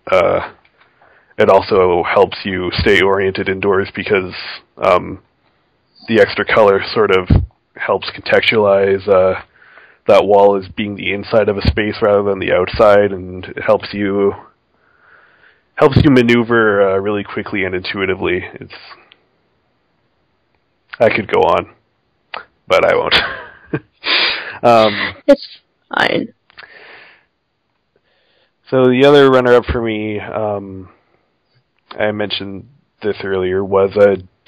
it also helps you stay oriented indoors because the extra color sort of helps contextualize that wall as being the inside of a space rather than the outside, and it helps you maneuver really quickly and intuitively. I could go on, but I won't. It's fine. So the other runner-up for me, I mentioned this earlier, was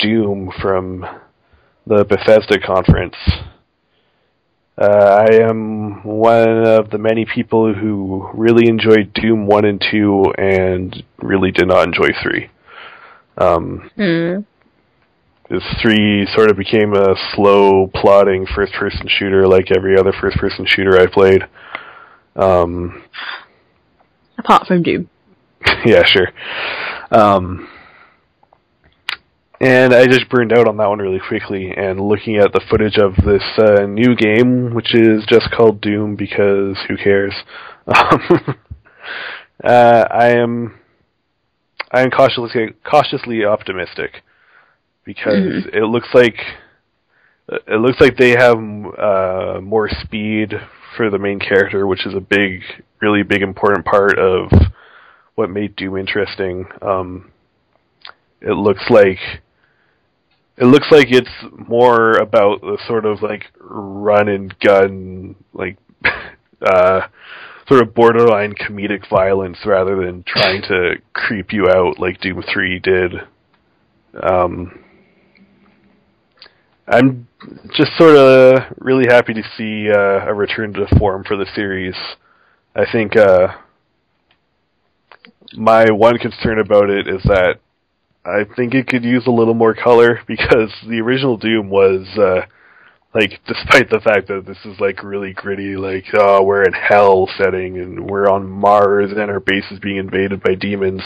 Doom from the Bethesda conference. I am one of the many people who really enjoyed Doom 1 and 2 and really did not enjoy 3. This 3 sort of became a slow, plodding first-person shooter like every other first-person shooter I played. Apart from Doom. Yeah, sure. And I just burned out on that one really quickly, and looking at the footage of this new game, which is just called Doom because who cares, I am cautiously optimistic because it looks like they have more speed for the main character, which is a really big important part of what made Doom interesting. It looks like it's more about the sort of like run and gun, like sort of borderline comedic violence rather than trying to creep you out like Doom 3 did. I'm just sort of really happy to see a return to form for the series. I think my one concern about it is that I think it could use a little more color, because the original Doom was, like, despite the fact that this is, like, really gritty, like, oh, we're in hell setting, and we're on Mars, and our base is being invaded by demons,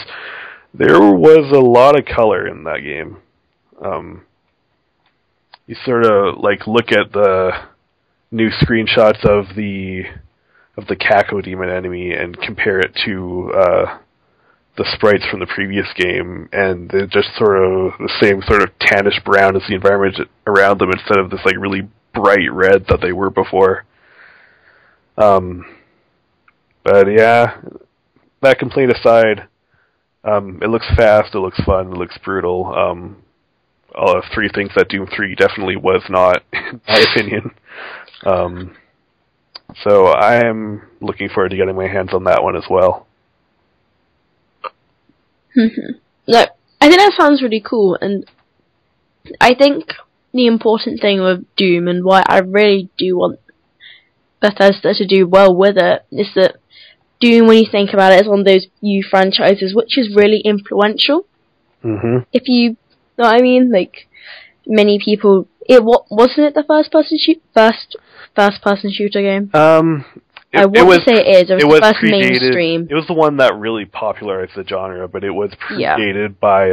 there was a lot of color in that game. You sort of, like, look at the new screenshots of the Kako demon enemy and compare it to, the sprites from the previous game, and they're just sort of the same sort of tannish brown as the environment around them, instead of this like really bright red that they were before. But yeah, that complaint aside, it looks fast, it looks fun, it looks brutal. All of three things that Doom 3 definitely was not, in my opinion. So I am looking forward to getting my hands on that one as well. Look, I think that sounds really cool, and I think the important thing with Doom and why I really do want Bethesda to do well with it is that Doom, when you think about it, is one of those new franchises which is really influential. If you know what I mean, like many people, wasn't it the first person shooter game? I want to say it is. It was the first mainstream. It was the one that really popularized the genre, but it was predated by,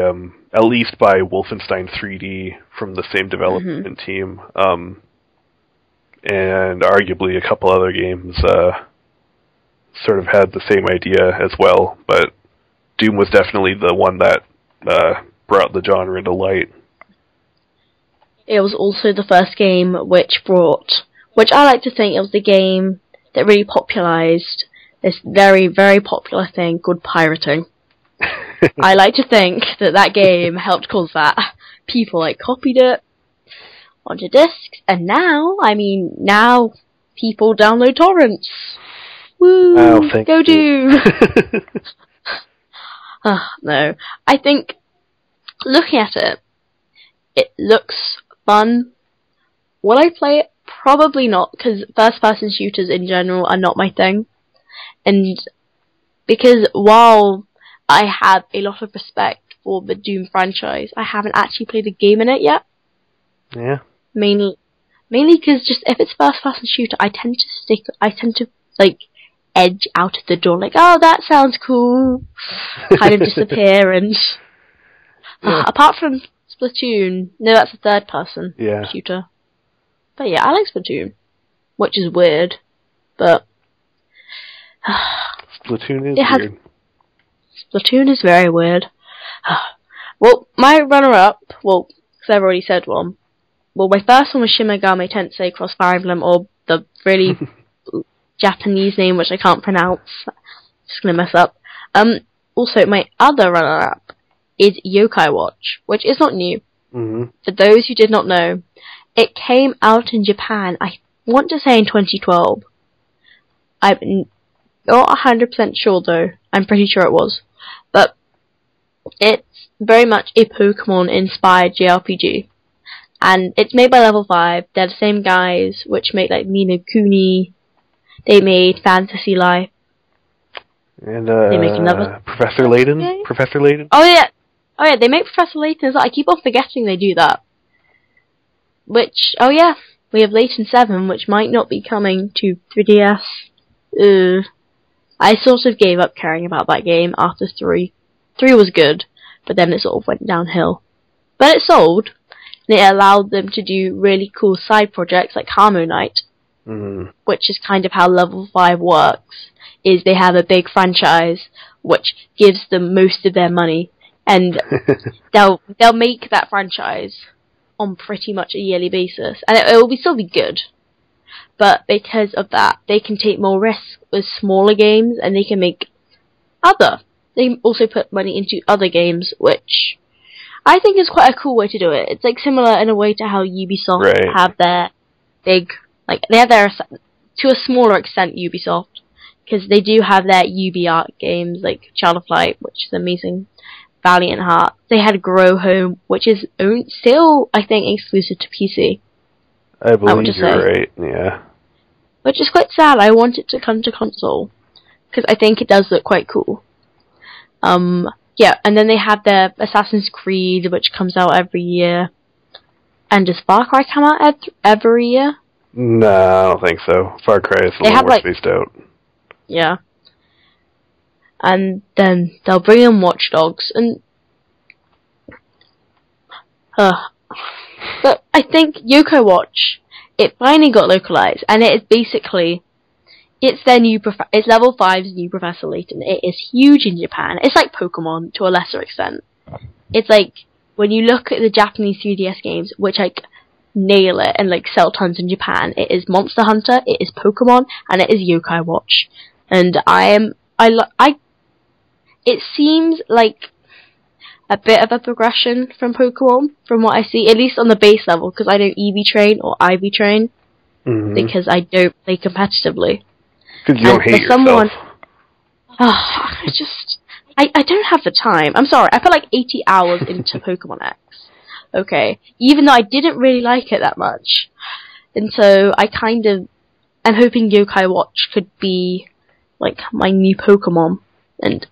at least by Wolfenstein 3D from the same development team, and arguably a couple other games sort of had the same idea as well. But Doom was definitely the one that brought the genre into light. It was also the first game which I like to think it was the game that really popularized this very, very popular thing called pirating. I like to think that game helped cause that. People, like, copied it onto discs, and now people download torrents. Woo! Oh, go Doom! No. I think, looking at it, it looks fun. Will I play it? Probably not, because first-person shooters in general are not my thing. And because while I have a lot of respect for the Doom franchise, I haven't actually played a game in it yet. Yeah. mainly because just if it's first-person shooter, I tend to like edge out of the door, like, oh, that sounds cool, kind of disappear and yeah. Apart from Splatoon, no, that's a third-person shooter. But yeah, I like Splatoon, which is weird, but Splatoon is weird. Splatoon is very weird. Well, my runner-up, well, because I've already said one. Well, my first one was Shin Megami Tensei Cross Fire Emblem, or the really Japanese name, which I can't pronounce. I'm just going to mess up. Also, my other runner-up is Yokai Watch, which is not new. Mm-hmm. For those who did not know, it came out in Japan, I want to say in 2012. I'm not 100% sure, though. I'm pretty sure it was. But it's very much a Pokemon-inspired JRPG. And it's made by Level 5. They're the same guys which make, like, Ni no Kuni. They made Fantasy Life. And, they make another Professor Layton? Okay. Professor Layton? Oh, yeah. Oh, yeah, they make Professor Layton. I keep on forgetting they do that. Which, oh, yeah. We have Layton 7, which might not be coming to 3DS. I sort of gave up caring about that game after 3. 3 was good, but then it sort of went downhill. But it sold. And it allowed them to do really cool side projects like Harmonite, which is kind of how Level 5 works, is they have a big franchise which gives them most of their money, and they'll make that franchise on pretty much a yearly basis, and it will still be good. But because of that, they can take more risks with smaller games, and they can make other. They also put money into other games, which I think it's quite a cool way to do it. It's like similar in a way to how Ubisoft have their big, like they have their, to a smaller extent Ubisoft, because they do have their UbiArt games like Child of Light, which is amazing, Valiant Heart. They had Grow Home, which is still I think exclusive to PC. I believe you're right. Yeah. Which is quite sad. I want it to come to console because I think it does look quite cool. Yeah, and then they have their Assassin's Creed, which comes out every year. And does Far Cry come out every year? No, I don't think so. Far Cry is a little more spaced out. Yeah. And then they'll bring in Watch Dogs, and but I think Yokai Watch, it finally got localized, and it is basically... It's their new it's Level 5's new Professor Layton. It is huge in Japan. It's like Pokemon to a lesser extent. It's like when you look at the Japanese 3DS games, which like nail it and like sell tons in Japan. It is Monster Hunter, it is Pokemon, and it is Yokai Watch. And it seems like a bit of a progression from Pokemon, from what I see, at least on the base level, because I don't EV train or IV train because I don't play competitively. Because you don't hate yourself. I don't have the time. I'm sorry, I put like 80 hours into Pokemon X. Okay. Even though I didn't really like it that much. And so I kind of am hoping Yokai Watch could be like my new Pokemon. And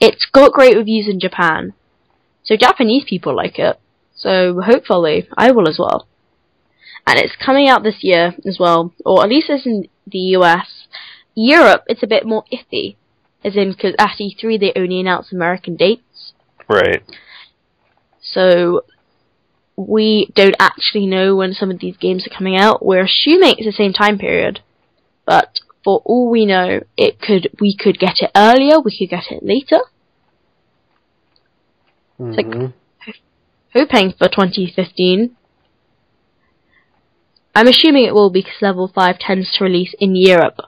it's got great reviews in Japan. So Japanese people like it. So hopefully I will as well. And it's coming out this year as well. Or at least it's in the US. Europe, it's a bit more iffy, as in, because at E3 they only announce American dates. Right. So, we don't actually know when some of these games are coming out. We're assuming it's the same time period. But, for all we know, we could get it earlier, we could get it later. It's like, hoping for 2015. I'm assuming it will be, because Level 5 tends to release in Europe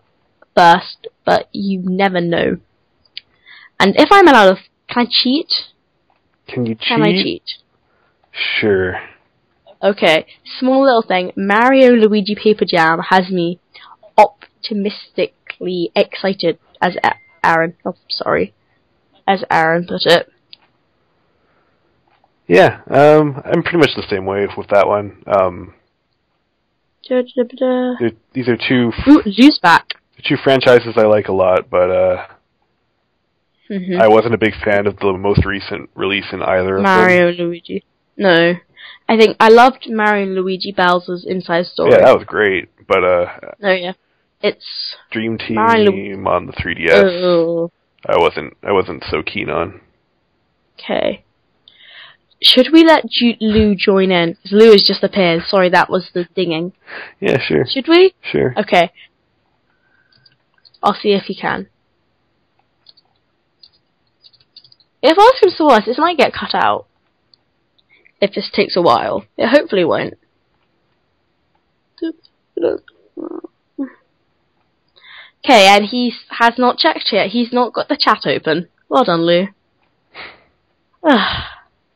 first, but you never know. And if I'm allowed to... Can I cheat? Can you cheat? Can I cheat? Sure. Okay, small little thing. Mario Luigi Paper Jam has me optimistically excited, as Aaron... Oh, sorry. As Aaron put it. Yeah, I'm pretty much the same way with that one. These are two... Ooh, Zoo's back. Two franchises I like a lot, but I wasn't a big fan of the most recent release in either of them. Mario, Luigi. No. I think I loved Mario and Luigi Bowser's Inside Story. Yeah, that was great. But oh yeah, it's Dream Team on the 3DS. I wasn't so keen on. Okay. Should we let Lou join in? Because Lou has just appeared. Sorry, that was the dinging. Yeah, sure. Should we? Sure. Okay. I'll see if he can. If I ask him to watch, it might get cut out. If this takes a while. It hopefully won't. Okay, and he has not checked yet. He's not got the chat open. Well done, Lou.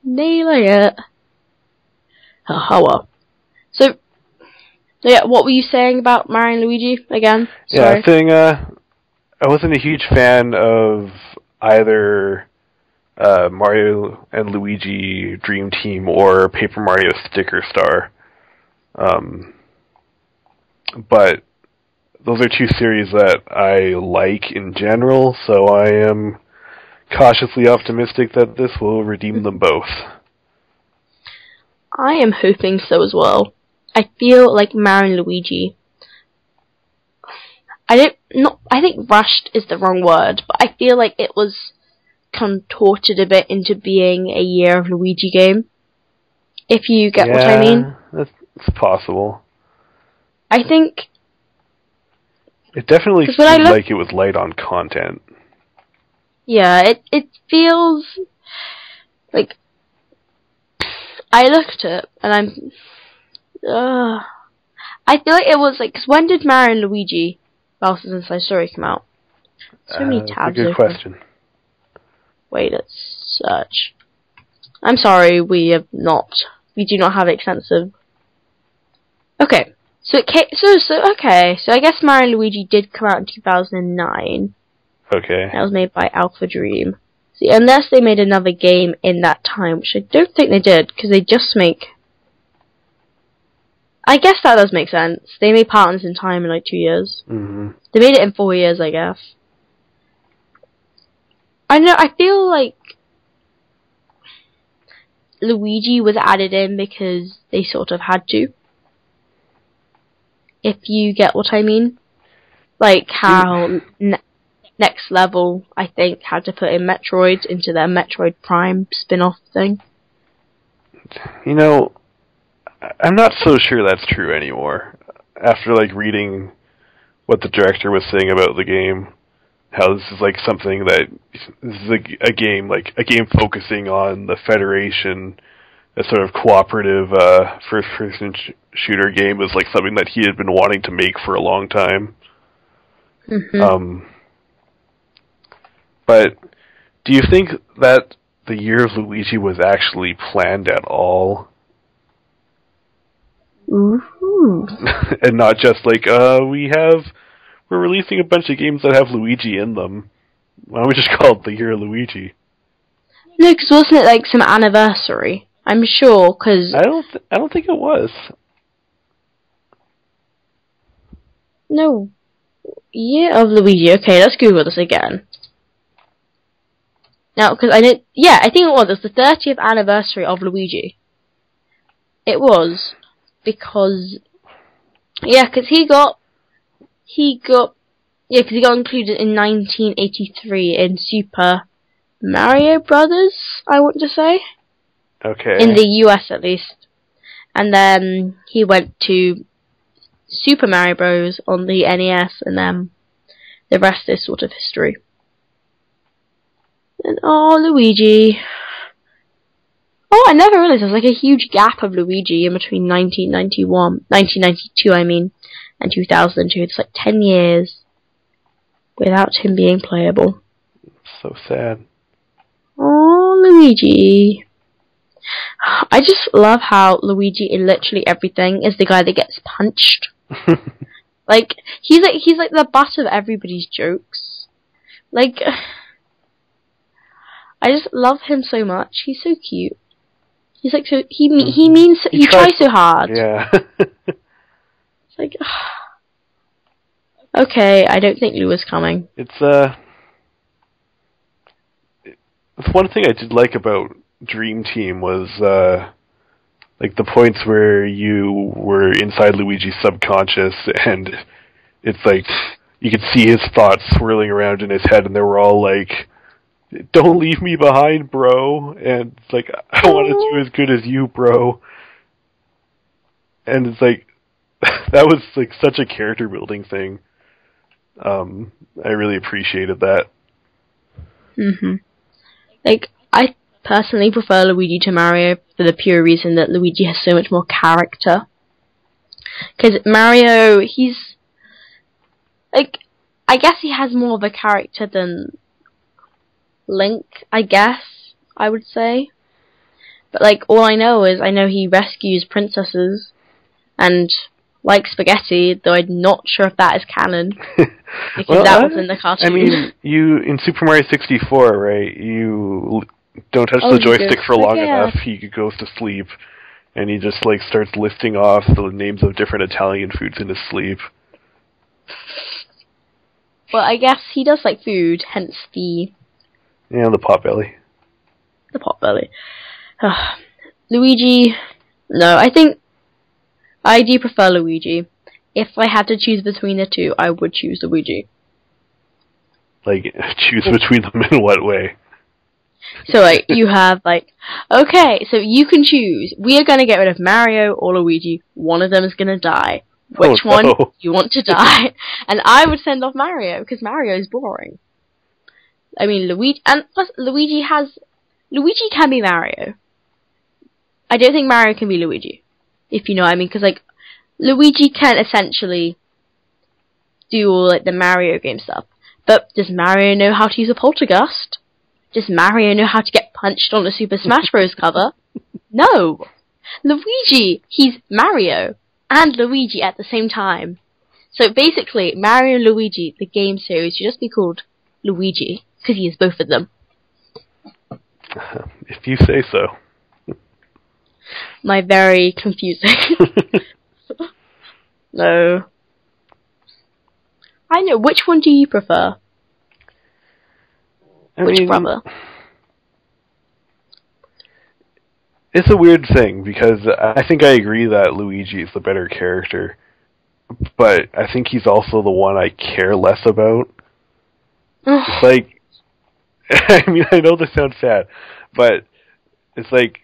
Nailing it. Oh well. So, yeah, what were you saying about Mario and Luigi again? Sorry. Yeah, I wasn't a huge fan of either Mario and Luigi Dream Team or Paper Mario Sticker Star. But those are two series that I like in general, so I am cautiously optimistic that this will redeem them both. I am hoping so as well. I feel like Mario and Luigi, I think rushed is the wrong word, but I feel like it was contorted a bit into being a Year of Luigi game. If you get what I mean. That's possible. I think it definitely seemed like it was light on content. Yeah, it feels like I looked at it and I feel like it was like, because when did Mario and Luigi Bowser's Inside Story come out? So many tabs. Good question. Wait, let's search. I'm sorry, we do not have extensive. Okay, so it came, so I guess Mario and Luigi did come out in 2009. Okay. That was made by Alpha Dream. See, unless they made another game in that time, which I don't think they did, because they just make... I guess that does make sense. They made Partners in Time in like 2 years. Mm-hmm. They made it in 4 years, I guess. I know, I feel like Luigi was added in because they sort of had to. If you get what I mean. Like how... Next Level, I think, had to put in Metroid into their Metroid Prime spin-off thing. You know, I'm not so sure that's true anymore. After, like, reading what the director was saying about the game, how this is, like, something that... This is a game focusing on the Federation, a sort of cooperative first-person shooter game was, like, something that he had been wanting to make for a long time. Mm-hmm. But do you think that the Year of Luigi was actually planned at all? Ooh. And not just like, we're releasing a bunch of games that have Luigi in them. Why don't we just call it the Year of Luigi? No, because wasn't it like some anniversary? I'm sure, because... I don't think it was. No. Year of Luigi. Okay, let's Google this again. Now, because I think it was the 30th anniversary of Luigi. It was, because he got included in 1983 in Super Mario Brothers, I want to say. Okay. In the US, at least. And then he went to Super Mario Bros. On the NES, and then the rest is sort of history. And oh, Luigi. Oh, I never realized there was like a huge gap of Luigi in between 1992 and 2002. It's like 10 years without him being playable. So sad. Oh, Luigi. I just love how Luigi in literally everything is the guy that gets punched. Like, he's like the butt of everybody's jokes. Like... I just love him so much. He's so cute. He's like so. He means. He tries so hard. Yeah. It's like. Okay, I don't think Lou is coming. It's one thing I did like about Dream Team was like the points where you were inside Luigi's subconscious, and it's like you could see his thoughts swirling around in his head, and they were all like, "Don't leave me behind, bro," and it's like, "I want to do as good as you, bro." And it's like, that was like such a character building thing. I really appreciated that. Mhm. Like, I personally prefer Luigi to Mario for the pure reason that Luigi has so much more character. Because Mario, he's like, I guess he has more of a character than Link, I guess, I would say. But like, all I know is I know he rescues princesses and likes spaghetti, though I'm not sure if that is canon. Because well, that was in the cartoon. I mean, you in Super Mario 64, right, you don't touch the joystick for long enough, he goes to sleep, and he just like starts listing off the names of different Italian foods in his sleep. Well, I guess he does like food, hence the... Yeah, the potbelly. The potbelly. Luigi... No, I think... I do prefer Luigi. If I had to choose between the two, I would choose Luigi. Like, choose between them in what way? So, like, you have, like... Okay, so you can choose. We are going to get rid of Mario or Luigi. One of them is going to die. Which one do you want to die? And I would send off Mario, because Mario is boring. I mean, Luigi, and plus Luigi has, Luigi can be Mario. I don't think Mario can be Luigi, if you know what I mean, because like, Luigi can essentially do all like the Mario game stuff, but does Mario know how to use a poltergust? Does Mario know how to get punched on a Super Smash Bros. cover? No! Luigi, he's Mario and Luigi at the same time. So basically, Mario and Luigi, the game series, should just be called Luigi. Because he is both of them. If you say so. My very confusing. No. I know. Which one do you prefer? Which brother? It's a weird thing, because I think I agree that Luigi is the better character. But I think he's also the one I care less about. It's like... I mean, I know this sounds sad, but it's like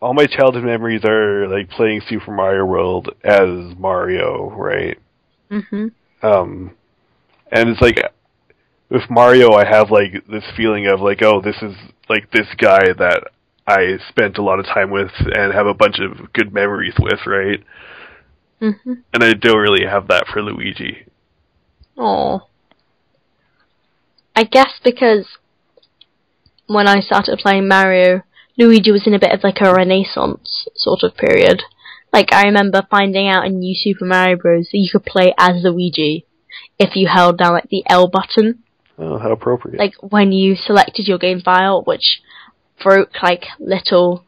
all my childhood memories are like playing Super Mario World as Mario, right? Mm-hmm. And it's like with Mario, I have like this feeling of like, oh, this is like this guy that I spent a lot of time with and have a bunch of good memories with, right? Mm-hmm. And I don't really have that for Luigi. Oh, I guess because when I started playing Mario, Luigi was in a bit of like a renaissance sort of period. Like, I remember finding out in New Super Mario Bros. That you could play as Luigi if you held down like the L button. Oh, how appropriate. Like, when you selected your game file, which broke like little,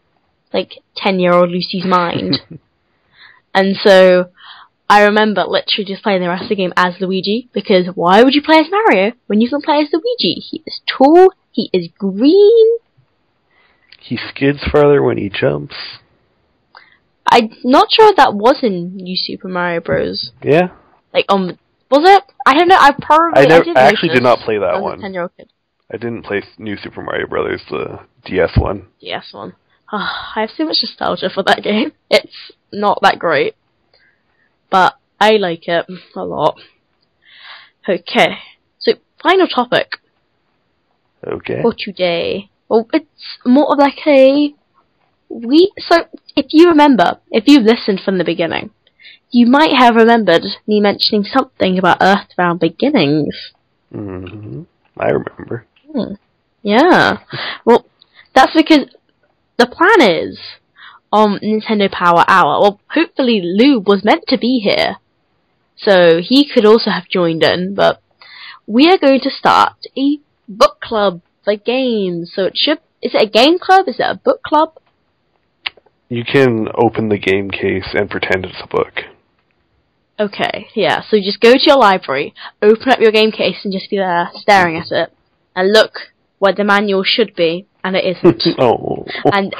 like, 10-year-old Lucy's mind. And so, I remember literally just playing the rest of the game as Luigi, because why would you play as Mario when you can play as Luigi? He is tall, he is green. He skids farther when he jumps. I'm not sure that was in New Super Mario Bros. Yeah. Like, was it? I don't know, I actually did not play that one. I didn't play New Super Mario Bros., the DS one. DS one. Oh, I have so much nostalgia for that game. It's not that great. But I like it a lot. Okay. So, final topic. Okay. For today. Well, it's more of like a... So, if you remember, if you've listened from the beginning, you might have remembered me mentioning something about Earthbound Beginnings. Mm-hmm. I remember. Yeah. Well, that's because the plan is, on Nintendo Power Hour, well, hopefully Lou was meant to be here, so he could also have joined in, but we are going to start a book club for games. So it should... Is it a game club? Is it a book club? You can open the game case and pretend it's a book. Okay, yeah, so just go to your library, open up your game case and just be there staring at it, and look where the manual should be, and it isn't. Oh. And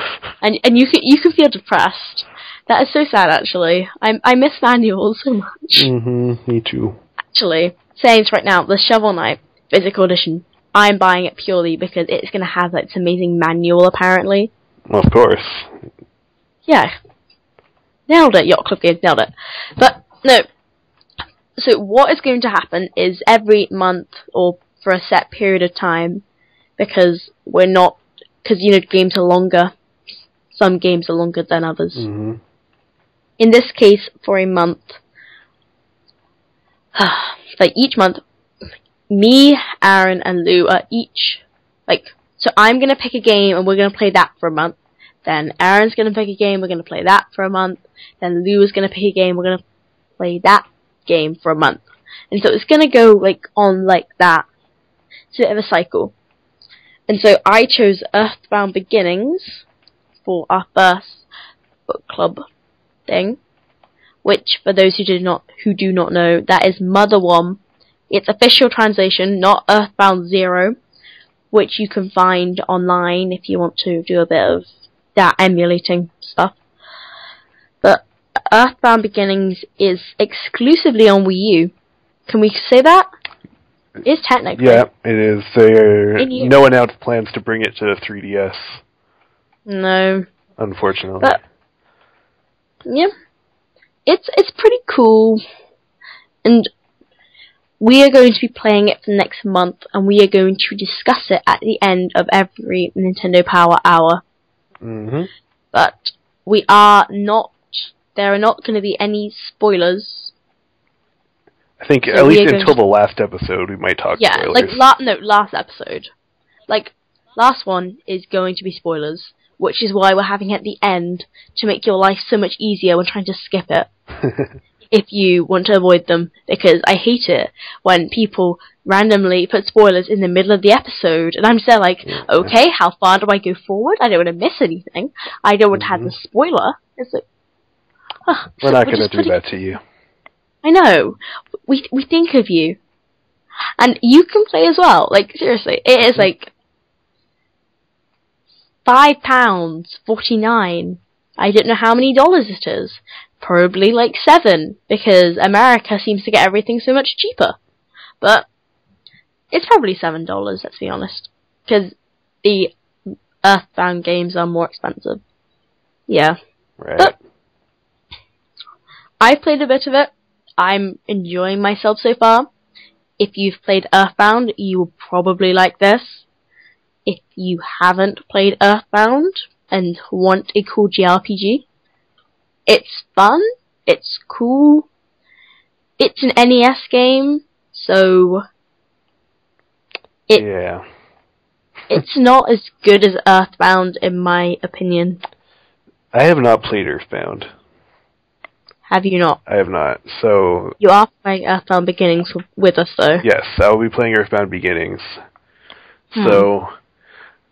you can feel depressed. That is so sad, actually. I miss manuals so much. Mm-hmm, me too. Actually, Saves right now, the Shovel Knight physical edition, I'm buying it purely because it's going to have like, this amazing manual, apparently. Of course. Yeah. Nailed it, Yacht Club Games, nailed it. But, no. So what is going to happen is every month, or for a set period of time, because you know, games are longer. Some games are longer than others. Mm-hmm. In this case, for a month, like each month, me, Aaron, and Lou are each, like, so I'm going to pick a game and we're going to play that for a month. Then Aaron's going to pick a game, we're going to play that for a month. Then Lou is going to pick a game, we're going to play that game for a month. And so it's going to go, like, on like that. It's a bit of a cycle. And so I chose Earthbound Beginnings for our first book club thing, which, for those who do not know, that is Mother 1. Its official translation, not Earthbound 0, which you can find online if you want to do a bit of that emulating stuff. But Earthbound Beginnings is exclusively on Wii U. Can we say that? It is technically. Yeah, it is. No one else plans to bring it to the 3DS. No. Unfortunately. But, yeah. It's pretty cool. And we are going to be playing it for the next month, and we are going to discuss it at the end of every Nintendo Power Hour. Mm-hmm. But there are not going to be any spoilers. I think, so at least until the last episode, we might talk spoilers. Yeah, like, last episode. Like, last one is going to be spoilers, which is why we're having it at the end, to make your life so much easier when trying to skip it. If you want to avoid them, because I hate it when people randomly put spoilers in the middle of the episode, and I'm just there like, okay, how far do I go forward? I don't want to miss anything. I don't want to have the spoiler. It's like, we're not going to do that to you. I know. We think of you. And you can play as well. Like, seriously, it is like £5.49. I don't know how many dollars it is. Probably like 7, because America seems to get everything so much cheaper. But it's probably $7, let's be honest, because the Earthbound games are more expensive. Yeah. Right. But I've played a bit of it. I'm enjoying myself so far. If you've played Earthbound, you will probably like this. If you haven't played Earthbound and want a cool JRPG, it's fun, it's cool, it's an NES game, so it's not as good as Earthbound, in my opinion. I have not played Earthbound. Have you not? I have not, so... You are playing Earthbound Beginnings with us, though. Yes, I will be playing Earthbound Beginnings. So,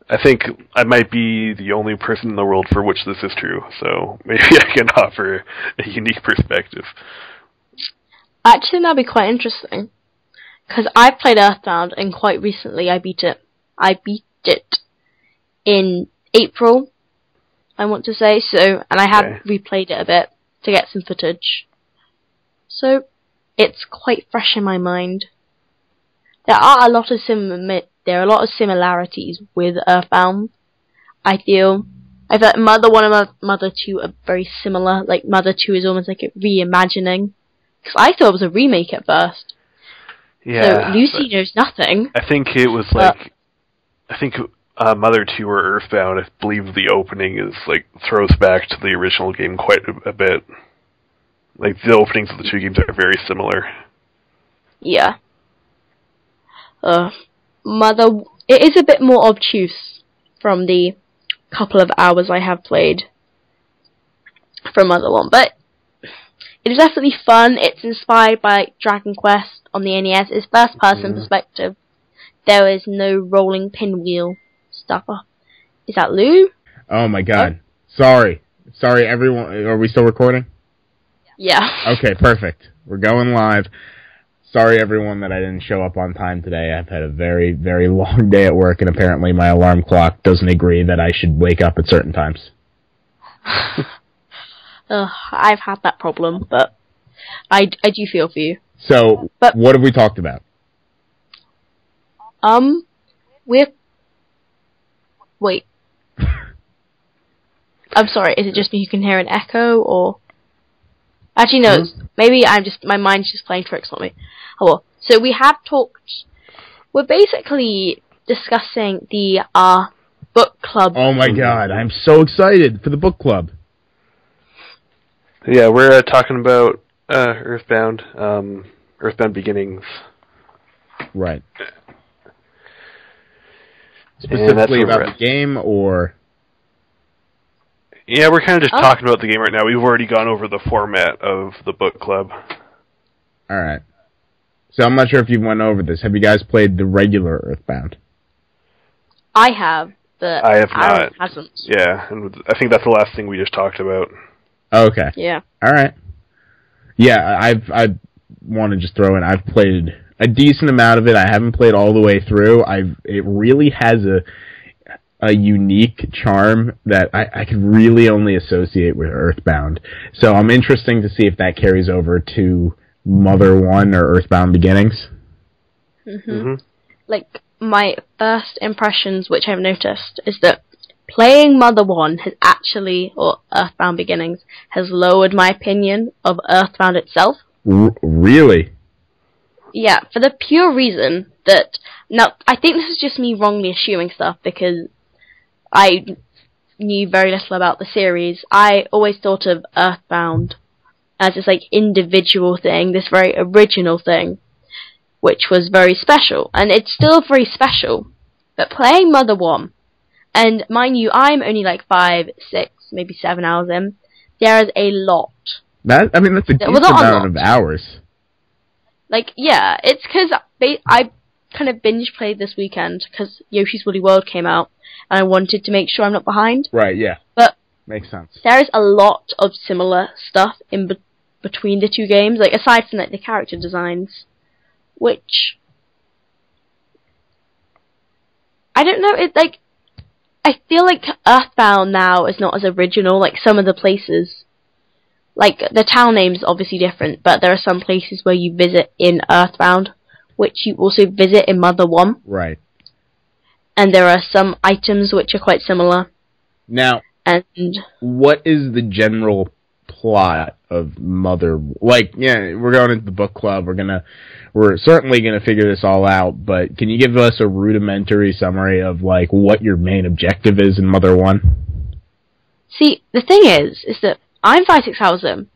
I think I might be the only person in the world for which this is true, so maybe I can offer a unique perspective. Actually, that'd be quite interesting, because I played Earthbound, and quite recently I beat it. I beat it in April, I want to say, so, and I have replayed it a bit to get some footage. So, it's quite fresh in my mind. There are a lot of similarities with Earthbound. I feel like Mother 1 and Mother 2 are very similar. Like, Mother 2 is almost like a reimagining. Because I thought it was a remake at first. Yeah. So Lucy knows nothing. I think it was like... I think Mother 2 or Earthbound, I believe the opening is like throws back to the original game quite a bit. Like, the openings of the two games are very similar. Yeah. Mother, it is a bit more obtuse from the couple of hours I have played from Mother 1, but it is definitely fun. It's inspired by Dragon Quest on the NES. It's first person perspective. There is no rolling pinwheel stuff. Is that Lou? Oh my god. Oh. Sorry everyone, are we still recording? Yeah. Okay, perfect. We're going live. Sorry, everyone, that I didn't show up on time today. I've had a very, very long day at work, and apparently my alarm clock doesn't agree that I should wake up at certain times. I've had that problem, but I do feel for you. So, but, what have we talked about? Wait. I'm sorry, is it just me who can hear an echo, or... Actually, no, maybe I'm just... My mind's just playing tricks on me. Oh, well. So, we have talked... We're basically discussing the, book club. Oh, my God. I'm so excited for the book club. Yeah, we're talking about Earthbound. Earthbound Beginnings. Right. Specifically about the game, or... Yeah, we're kind of just talking about the game right now. We've already gone over the format of the book club. All right. So I'm not sure if you went over this. Have you guys played the regular Earthbound? I have, but I have not. Hasn't. Yeah, and I think that's the last thing we just talked about. Okay. Yeah. All right. Yeah, I want to just throw in. I've played a decent amount of it. I haven't played all the way through. It really has a unique charm that I could really only associate with Earthbound. So I'm interested to see if that carries over to Mother 1 or Earthbound Beginnings. Like, my first impressions, which I've noticed, is that playing Mother 1 has actually, or Earthbound Beginnings, has lowered my opinion of Earthbound itself. Really? Yeah, for the pure reason that... Now, I think this is just me wrongly assuming stuff, because... I knew very little about the series. I always thought of Earthbound as this, like, individual thing, this very original thing, which was very special. And it's still very special. But playing Mother 1, and mind you, I'm only, like, 5, 6, maybe 7 hours in. There is a lot. That's a decent amount of hours. Like, yeah, it's because I kind of binge played this weekend, because Yoshi's Woolly World came out. And I wanted to make sure I'm not behind. Right, yeah. But makes sense. There is a lot of similar stuff in between the two games, like aside from like the character designs, which I don't know. It like I feel like Earthbound now is not as original. Like some of the places, like the town names, are obviously different, but there are some places where you visit in Earthbound, which you also visit in Mother 1. Right. And there are some items which are quite similar. Now, and what is the general plot of Mother? Like, yeah, we're going into the book club. We're certainly gonna figure this all out. But can you give us a rudimentary summary of like what your main objective is in Mother 1? See, the thing is that I'm 5-6 hours in.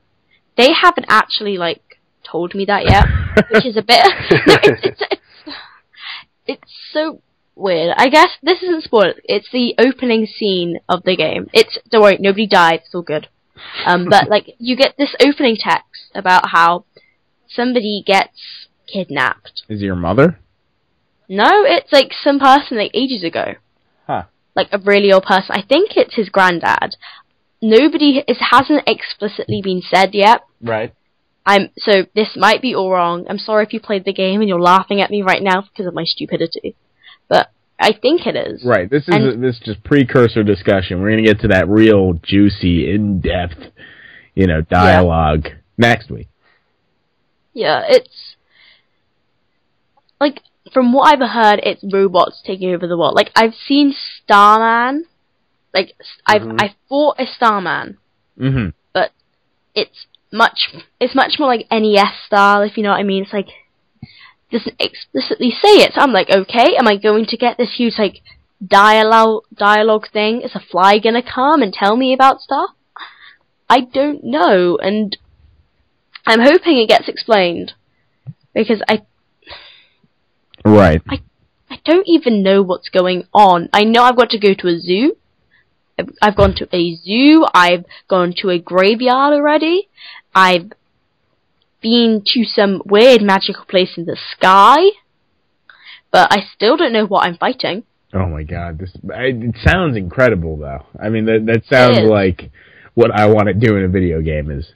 They haven't actually like told me that yet, which is a bit. No, it's so weird. I guess this isn't spoiled. It's the opening scene of the game. Don't worry, nobody died. It's all good. But like you get this opening text about how somebody gets kidnapped. Is it your mother? No, it's like some person like ages ago. Huh. Like a really old person. I think it's his granddad. It hasn't explicitly been said yet. Right. So this might be all wrong. I'm sorry if you played the game and you're laughing at me right now because of my stupidity. But I think it is. Right. This is just precursor discussion. We're going to get to that real juicy, in-depth, dialogue next week. Yeah, it's... Like, from what I've heard, it's robots taking over the world. Like, I've seen Starman. Like, I fought a Starman. Mm-hmm. But it's much more like NES style, if you know what I mean. It's like... doesn't explicitly say it, so I'm like, okay, am I going to get this huge, like, dialogue thing? Is a fly gonna come and tell me about stuff? I don't know, and I'm hoping it gets explained, because Right. I don't even know what's going on. I know I've got to go to a zoo. I've gone to a zoo, I've gone to a graveyard already, I've been to some weird magical place in the sky, but I still don't know what I'm fighting. Oh my God, it sounds incredible though. I mean, that sounds like what I want to do in a video game is,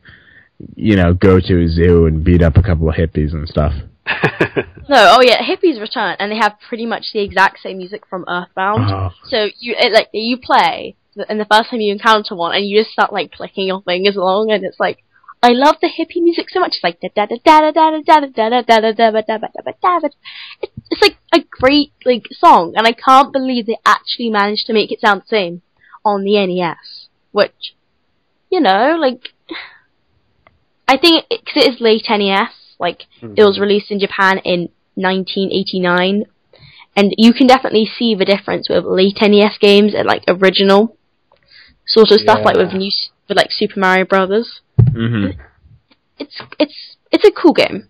go to a zoo and beat up a couple of hippies and stuff. No, oh yeah, Hippies Return, and they have pretty much the exact same music from Earthbound. Oh. So you play, and the first time you encounter one, and you just start like clicking your fingers along, and it's like, I love the hippie music so much. It's like da da da da da da da da da da da da da da da. It's like a great like song, and I can't believe they actually managed to make it sound the same on the NES, which, you know, like, I think because it is late NES. Like, it was released in Japan in 1989, and you can definitely see the difference with late NES games and, like, original sort of stuff, like, with Super Mario Brothers. Mm-hmm. It's a cool game.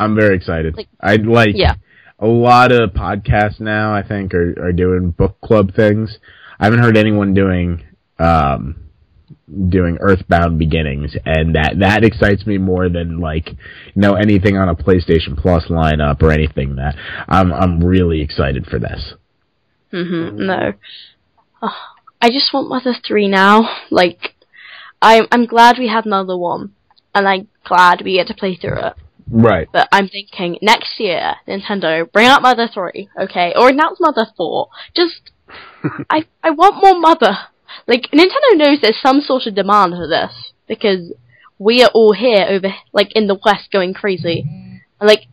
I'm very excited. A lot of podcasts now, I think, are doing book club things. I haven't heard anyone doing Earthbound Beginnings, and that excites me more than, like, anything on a PlayStation Plus lineup or anything. That I'm really excited for this. Mm-hmm, no. Oh, I just want Mother 3 now. Like, I'm glad we had another one, and I'm glad we get to play through it. Right. But I'm thinking, next year, Nintendo, bring out Mother 3, okay? Or announce Mother 4. Just, I want more Mother. Like, Nintendo knows there's some sort of demand for this, because we are all here over, like, in the West going crazy. And, like,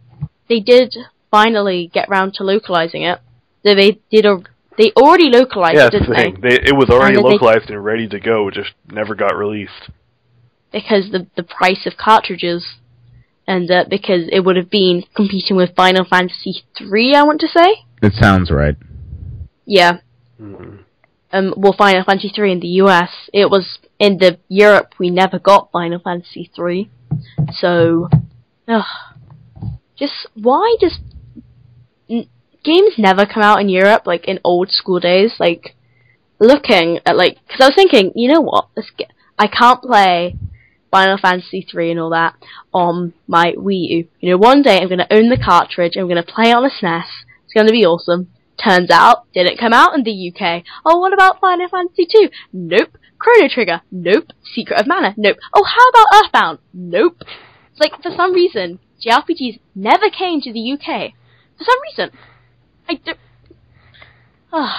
they did finally get round to localizing it. So they already localized it, didn't they? It was already localized and ready to go, it just never got released. Because the price of cartridges, and because it would have been competing with Final Fantasy 3, I want to say? It sounds right. Yeah. Mm-hmm. Final Fantasy 3 in the US. It was in the Europe we never got Final Fantasy 3. So, just why does games never come out in Europe like in old school days? Like, looking at because I was thinking, you know what? I can't play Final Fantasy 3 and all that on my Wii U. You know, one day I'm gonna own the cartridge. I'm gonna play it on a SNES. It's gonna be awesome. Turns out, didn't come out in the UK. Oh, what about Final Fantasy 2? Nope. Chrono Trigger? Nope. Secret of Mana? Nope. Oh, how about Earthbound? Nope. Like, for some reason, JRPGs never came to the UK. For some reason. I don't... Oh,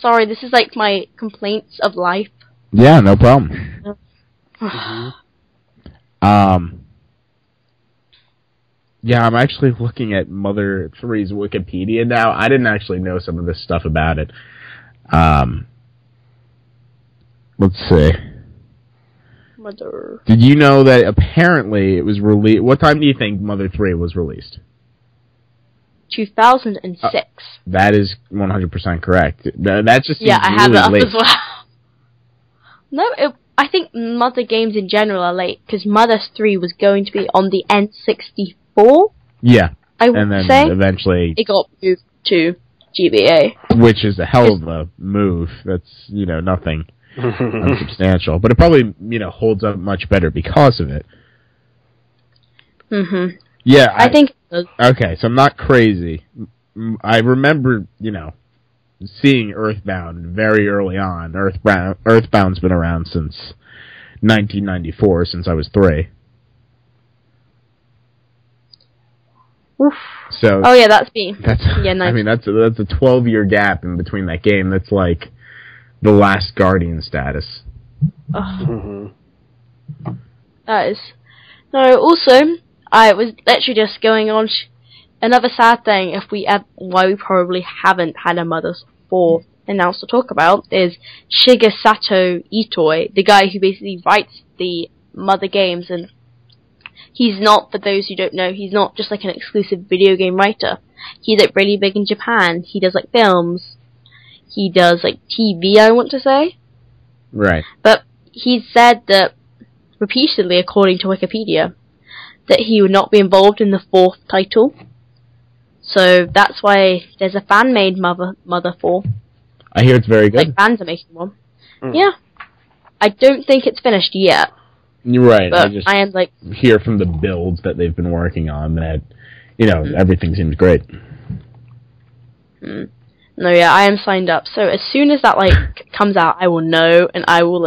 sorry, this is like my complaints of life. Yeah, no problem. Yeah, I'm actually looking at Mother 3's Wikipedia now. I didn't actually know some of this stuff about it. Let's see. Mother. Did you know that apparently it was released... What time do you think Mother 3 was released? 2006. That is 100% correct. That just seems I have really it up as well. No, I think Mother games in general are late, because Mother 3 was going to be on the N64. Yeah, and then eventually it got moved to GBA, which is a hell of a move. That's nothing unsubstantial, but it probably holds up much better because of it. Mhm. Yeah, I think. Okay, so I'm not crazy. I remember seeing Earthbound very early on. Earthbound's been around since 1994, since I was 3. Oof. So that's me. Nice. I mean, that's a 12-year gap in between that game. That's like the last Guardian status. Oh. Mm-hmm. That is no. Also, I was literally just going on another sad thing. Why we probably haven't had a Mother's 4 announced to talk about is Shigesato Itoi, the guy who basically writes the Mother games and. He's not, for those who don't know, he's not just, like, an exclusive video game writer. He's, like, really big in Japan. He does, like, films. He does, like, TV, I want to say. Right. But he said that, repeatedly, according to Wikipedia, that he would not be involved in the 4th title. So that's why there's a fan-made Mother 4. I hear it's very good. Like, fans are making one. Mm. Yeah. I don't think it's finished yet. You're right. But I hear from the builds that they've been working on that, everything seems great. Mm. No, yeah, I am signed up. So as soon as that, comes out, I will know, and I will,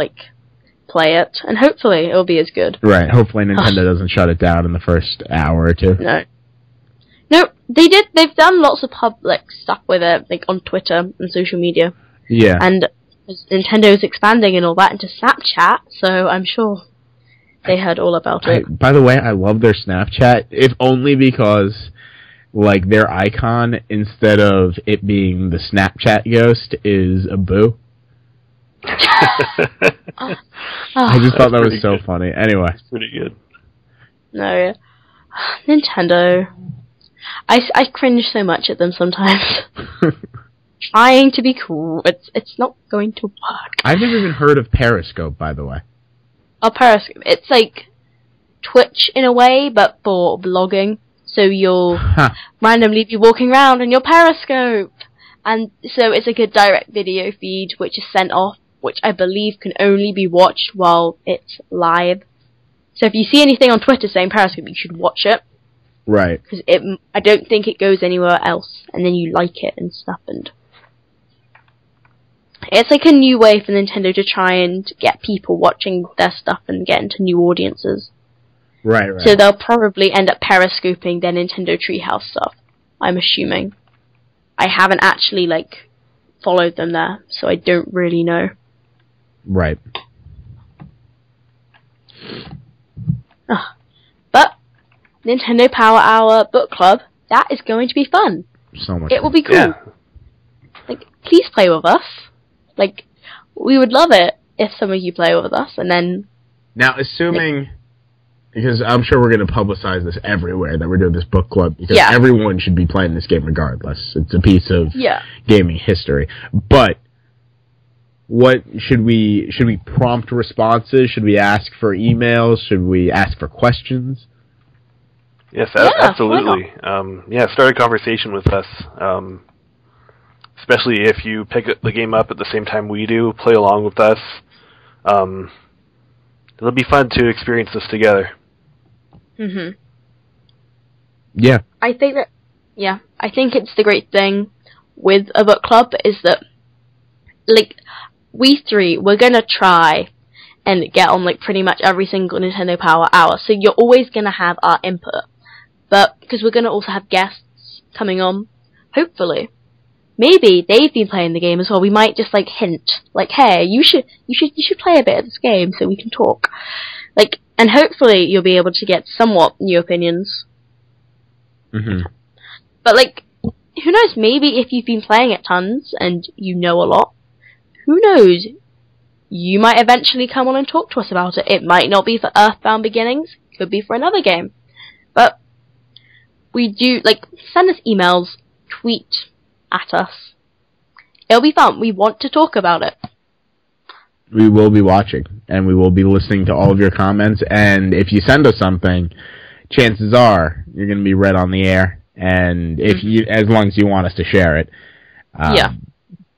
play it. And hopefully it'll be as good. Right. Hopefully Nintendo doesn't shut it down in the first hour or two. No. They've done lots of public stuff with it, like on Twitter and social media. Yeah. And Nintendo's expanding and all that into Snapchat, so I'm sure they heard all about it. By the way, I love their Snapchat, if only because, like, their icon, instead of it being the Snapchat ghost, is a boo. I just thought that was so funny. Anyway. That's pretty good. No, yeah. Nintendo. I cringe so much at them sometimes. Trying to be cool. It's not going to work. I've never even heard of Periscope, by the way. Oh, Periscope. It's like Twitch in a way, but for blogging. So you'll randomly be walking around and you'll Periscope. And so it's like a direct video feed which is sent off, which I believe can only be watched while it's live. So if you see anything on Twitter saying Periscope, you should watch it. Right. Because I don't think it goes anywhere else. And then you like it and stuff. And it's like a new way for Nintendo to try and get people watching their stuff and get into new audiences. Right, right. So they'll probably end up periscoping their Nintendo Treehouse stuff, I'm assuming. I haven't actually, like, followed them there, so I don't really know. Right. But Nintendo Power Hour Book Club, that is going to be fun. So much fun. It will be cool. Yeah. Like, please play with us. Like, we would love it if some of you play with us, and then... Now, assuming... Like, because I'm sure we're going to publicize this everywhere, that we're doing this book club, because everyone should be playing this game regardless. It's a piece of gaming history. But... What should we prompt responses? Should we ask for emails? Should we ask for questions? Yes, absolutely. Start a conversation with us. Especially if you pick the game up at the same time we do, play along with us. It'll be fun to experience this together. Mhm. Yeah. I think it's the great thing with a book club is that, like, we three, we're going to try and get on, like, pretty much every single Nintendo Power Hour. So you're always going to have our input. But, because we're going to also have guests coming on, hopefully. Maybe they've been playing the game as well. We might just, like, hint. Like, hey, you should play a bit of this game so we can talk. Like, and hopefully you'll be able to get somewhat new opinions. Mm-hmm. But, like, who knows? Maybe if you've been playing it tons and you know a lot, who knows? You might eventually come on and talk to us about it. It might not be for Earthbound Beginnings. Could be for another game. But we do, like, send us emails, tweet at us. It'll be fun. We want to talk about it. We will be watching, and we will be listening to all of your comments. And if you send us something, chances are you're going to be read on the air. And if you, as long as you want us to share it.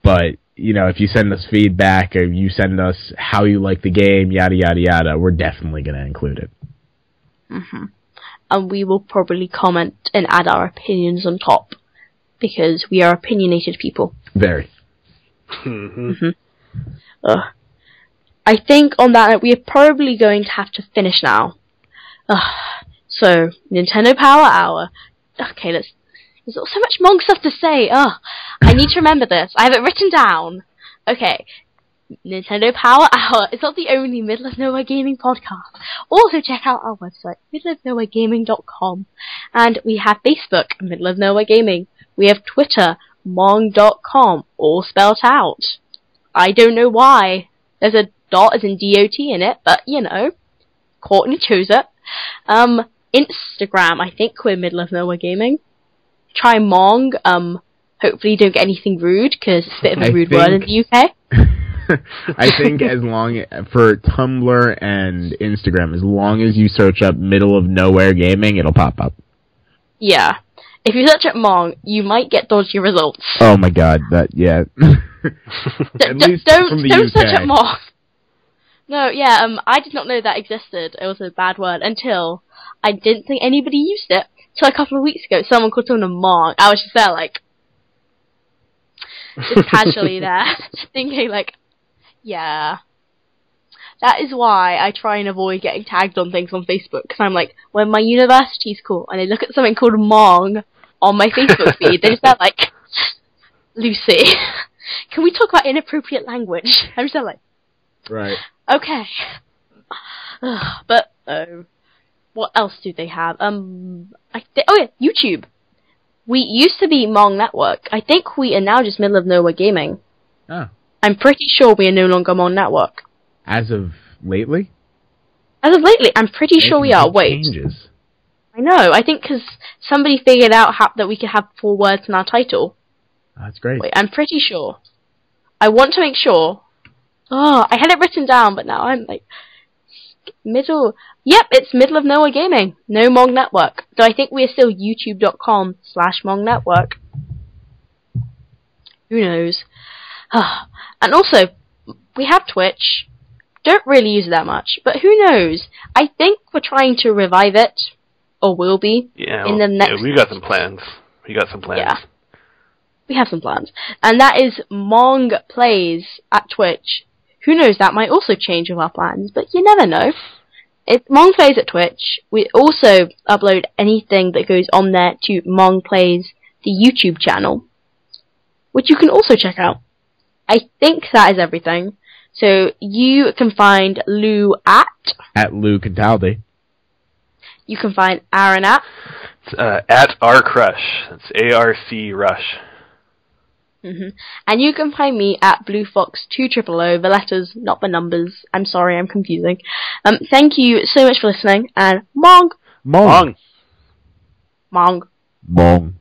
But... You know, if you send us feedback or you send us how you like the game, yada, yada, yada, we're definitely going to include it. Mm-hmm. And we will probably comment and add our opinions on top because we are opinionated people. Very. Mm-hmm. I think on that note, we are probably going to have to finish now. So, Nintendo Power Hour. Okay, let's... There's so much Mong stuff to say. Oh, I need to remember this. I have it written down. Okay. Nintendo Power Hour is not the only Middle of Nowhere Gaming podcast. Also check out our website, middleofnowheregaming.com. And we have Facebook, Middle of Nowhere Gaming. We have Twitter, mong.com, all spelled out. I don't know why. There's a dot as in D-O-T in it, but, you know, Courtney chose it. Instagram, I think we're Middle of Nowhere Gaming. Try Mong. Hopefully you don't get anything rude, because it's a bit of a rude word in the UK. I think as long, for Tumblr and Instagram, as long as you search up Middle of Nowhere Gaming, it'll pop up. Yeah. If you search up Mong, you might get dodgy results. Oh my god, that, yeah. Don't search up Mong. No, yeah, I did not know that existed. It was a bad word until I didn't think anybody used it. So a couple of weeks ago, someone called someone a Mong. I was just there, like, just casually there, thinking, like, yeah. That is why I try and avoid getting tagged on things on Facebook, because I'm like, when my university's cool, and they look at something called Mong, on my Facebook feed. They're just there like, Lucy, can we talk about inappropriate language? I'm just there like, right. Okay. But, what else do they have? YouTube. We used to be Mong Network. I think we are now just Middle of Nowhere Gaming. Oh. I'm pretty sure we are no longer Mong Network. As of lately? As of lately, I'm pretty sure we are. Wait. Changes. I know. I think because somebody figured out that we could have 4 words in our title. That's great. Wait, I'm pretty sure. I want to make sure. Oh, I had it written down, but now I'm like... Yep, it's Middle of Nowhere Gaming. No Mong Network. Though I think we're still youtube.com/Mong Network. Who knows? And also, we have Twitch. Don't really use it that much, but who knows? I think we're trying to revive it, or will be, in the next... Yeah, we've got some plans. Yeah. We have some plans. And that is Mong Plays at Twitch. Who knows, that might also change with our plans, but you never know. It's Mong Plays at Twitch. We also upload anything that goes on there to Mong Plays, the YouTube channel, which you can also check out. I think that is everything. So you can find Lou at... At Lou Cataldi. You can find Aaron at... It's, at rcrush. It's A-R-C Rush. Mm-hmm. And you can find me at BlueFox2000, the letters, not the numbers. I'm sorry, I'm confusing. Thank you so much for listening, and Mong! Mong! Mong! Mong! Mong.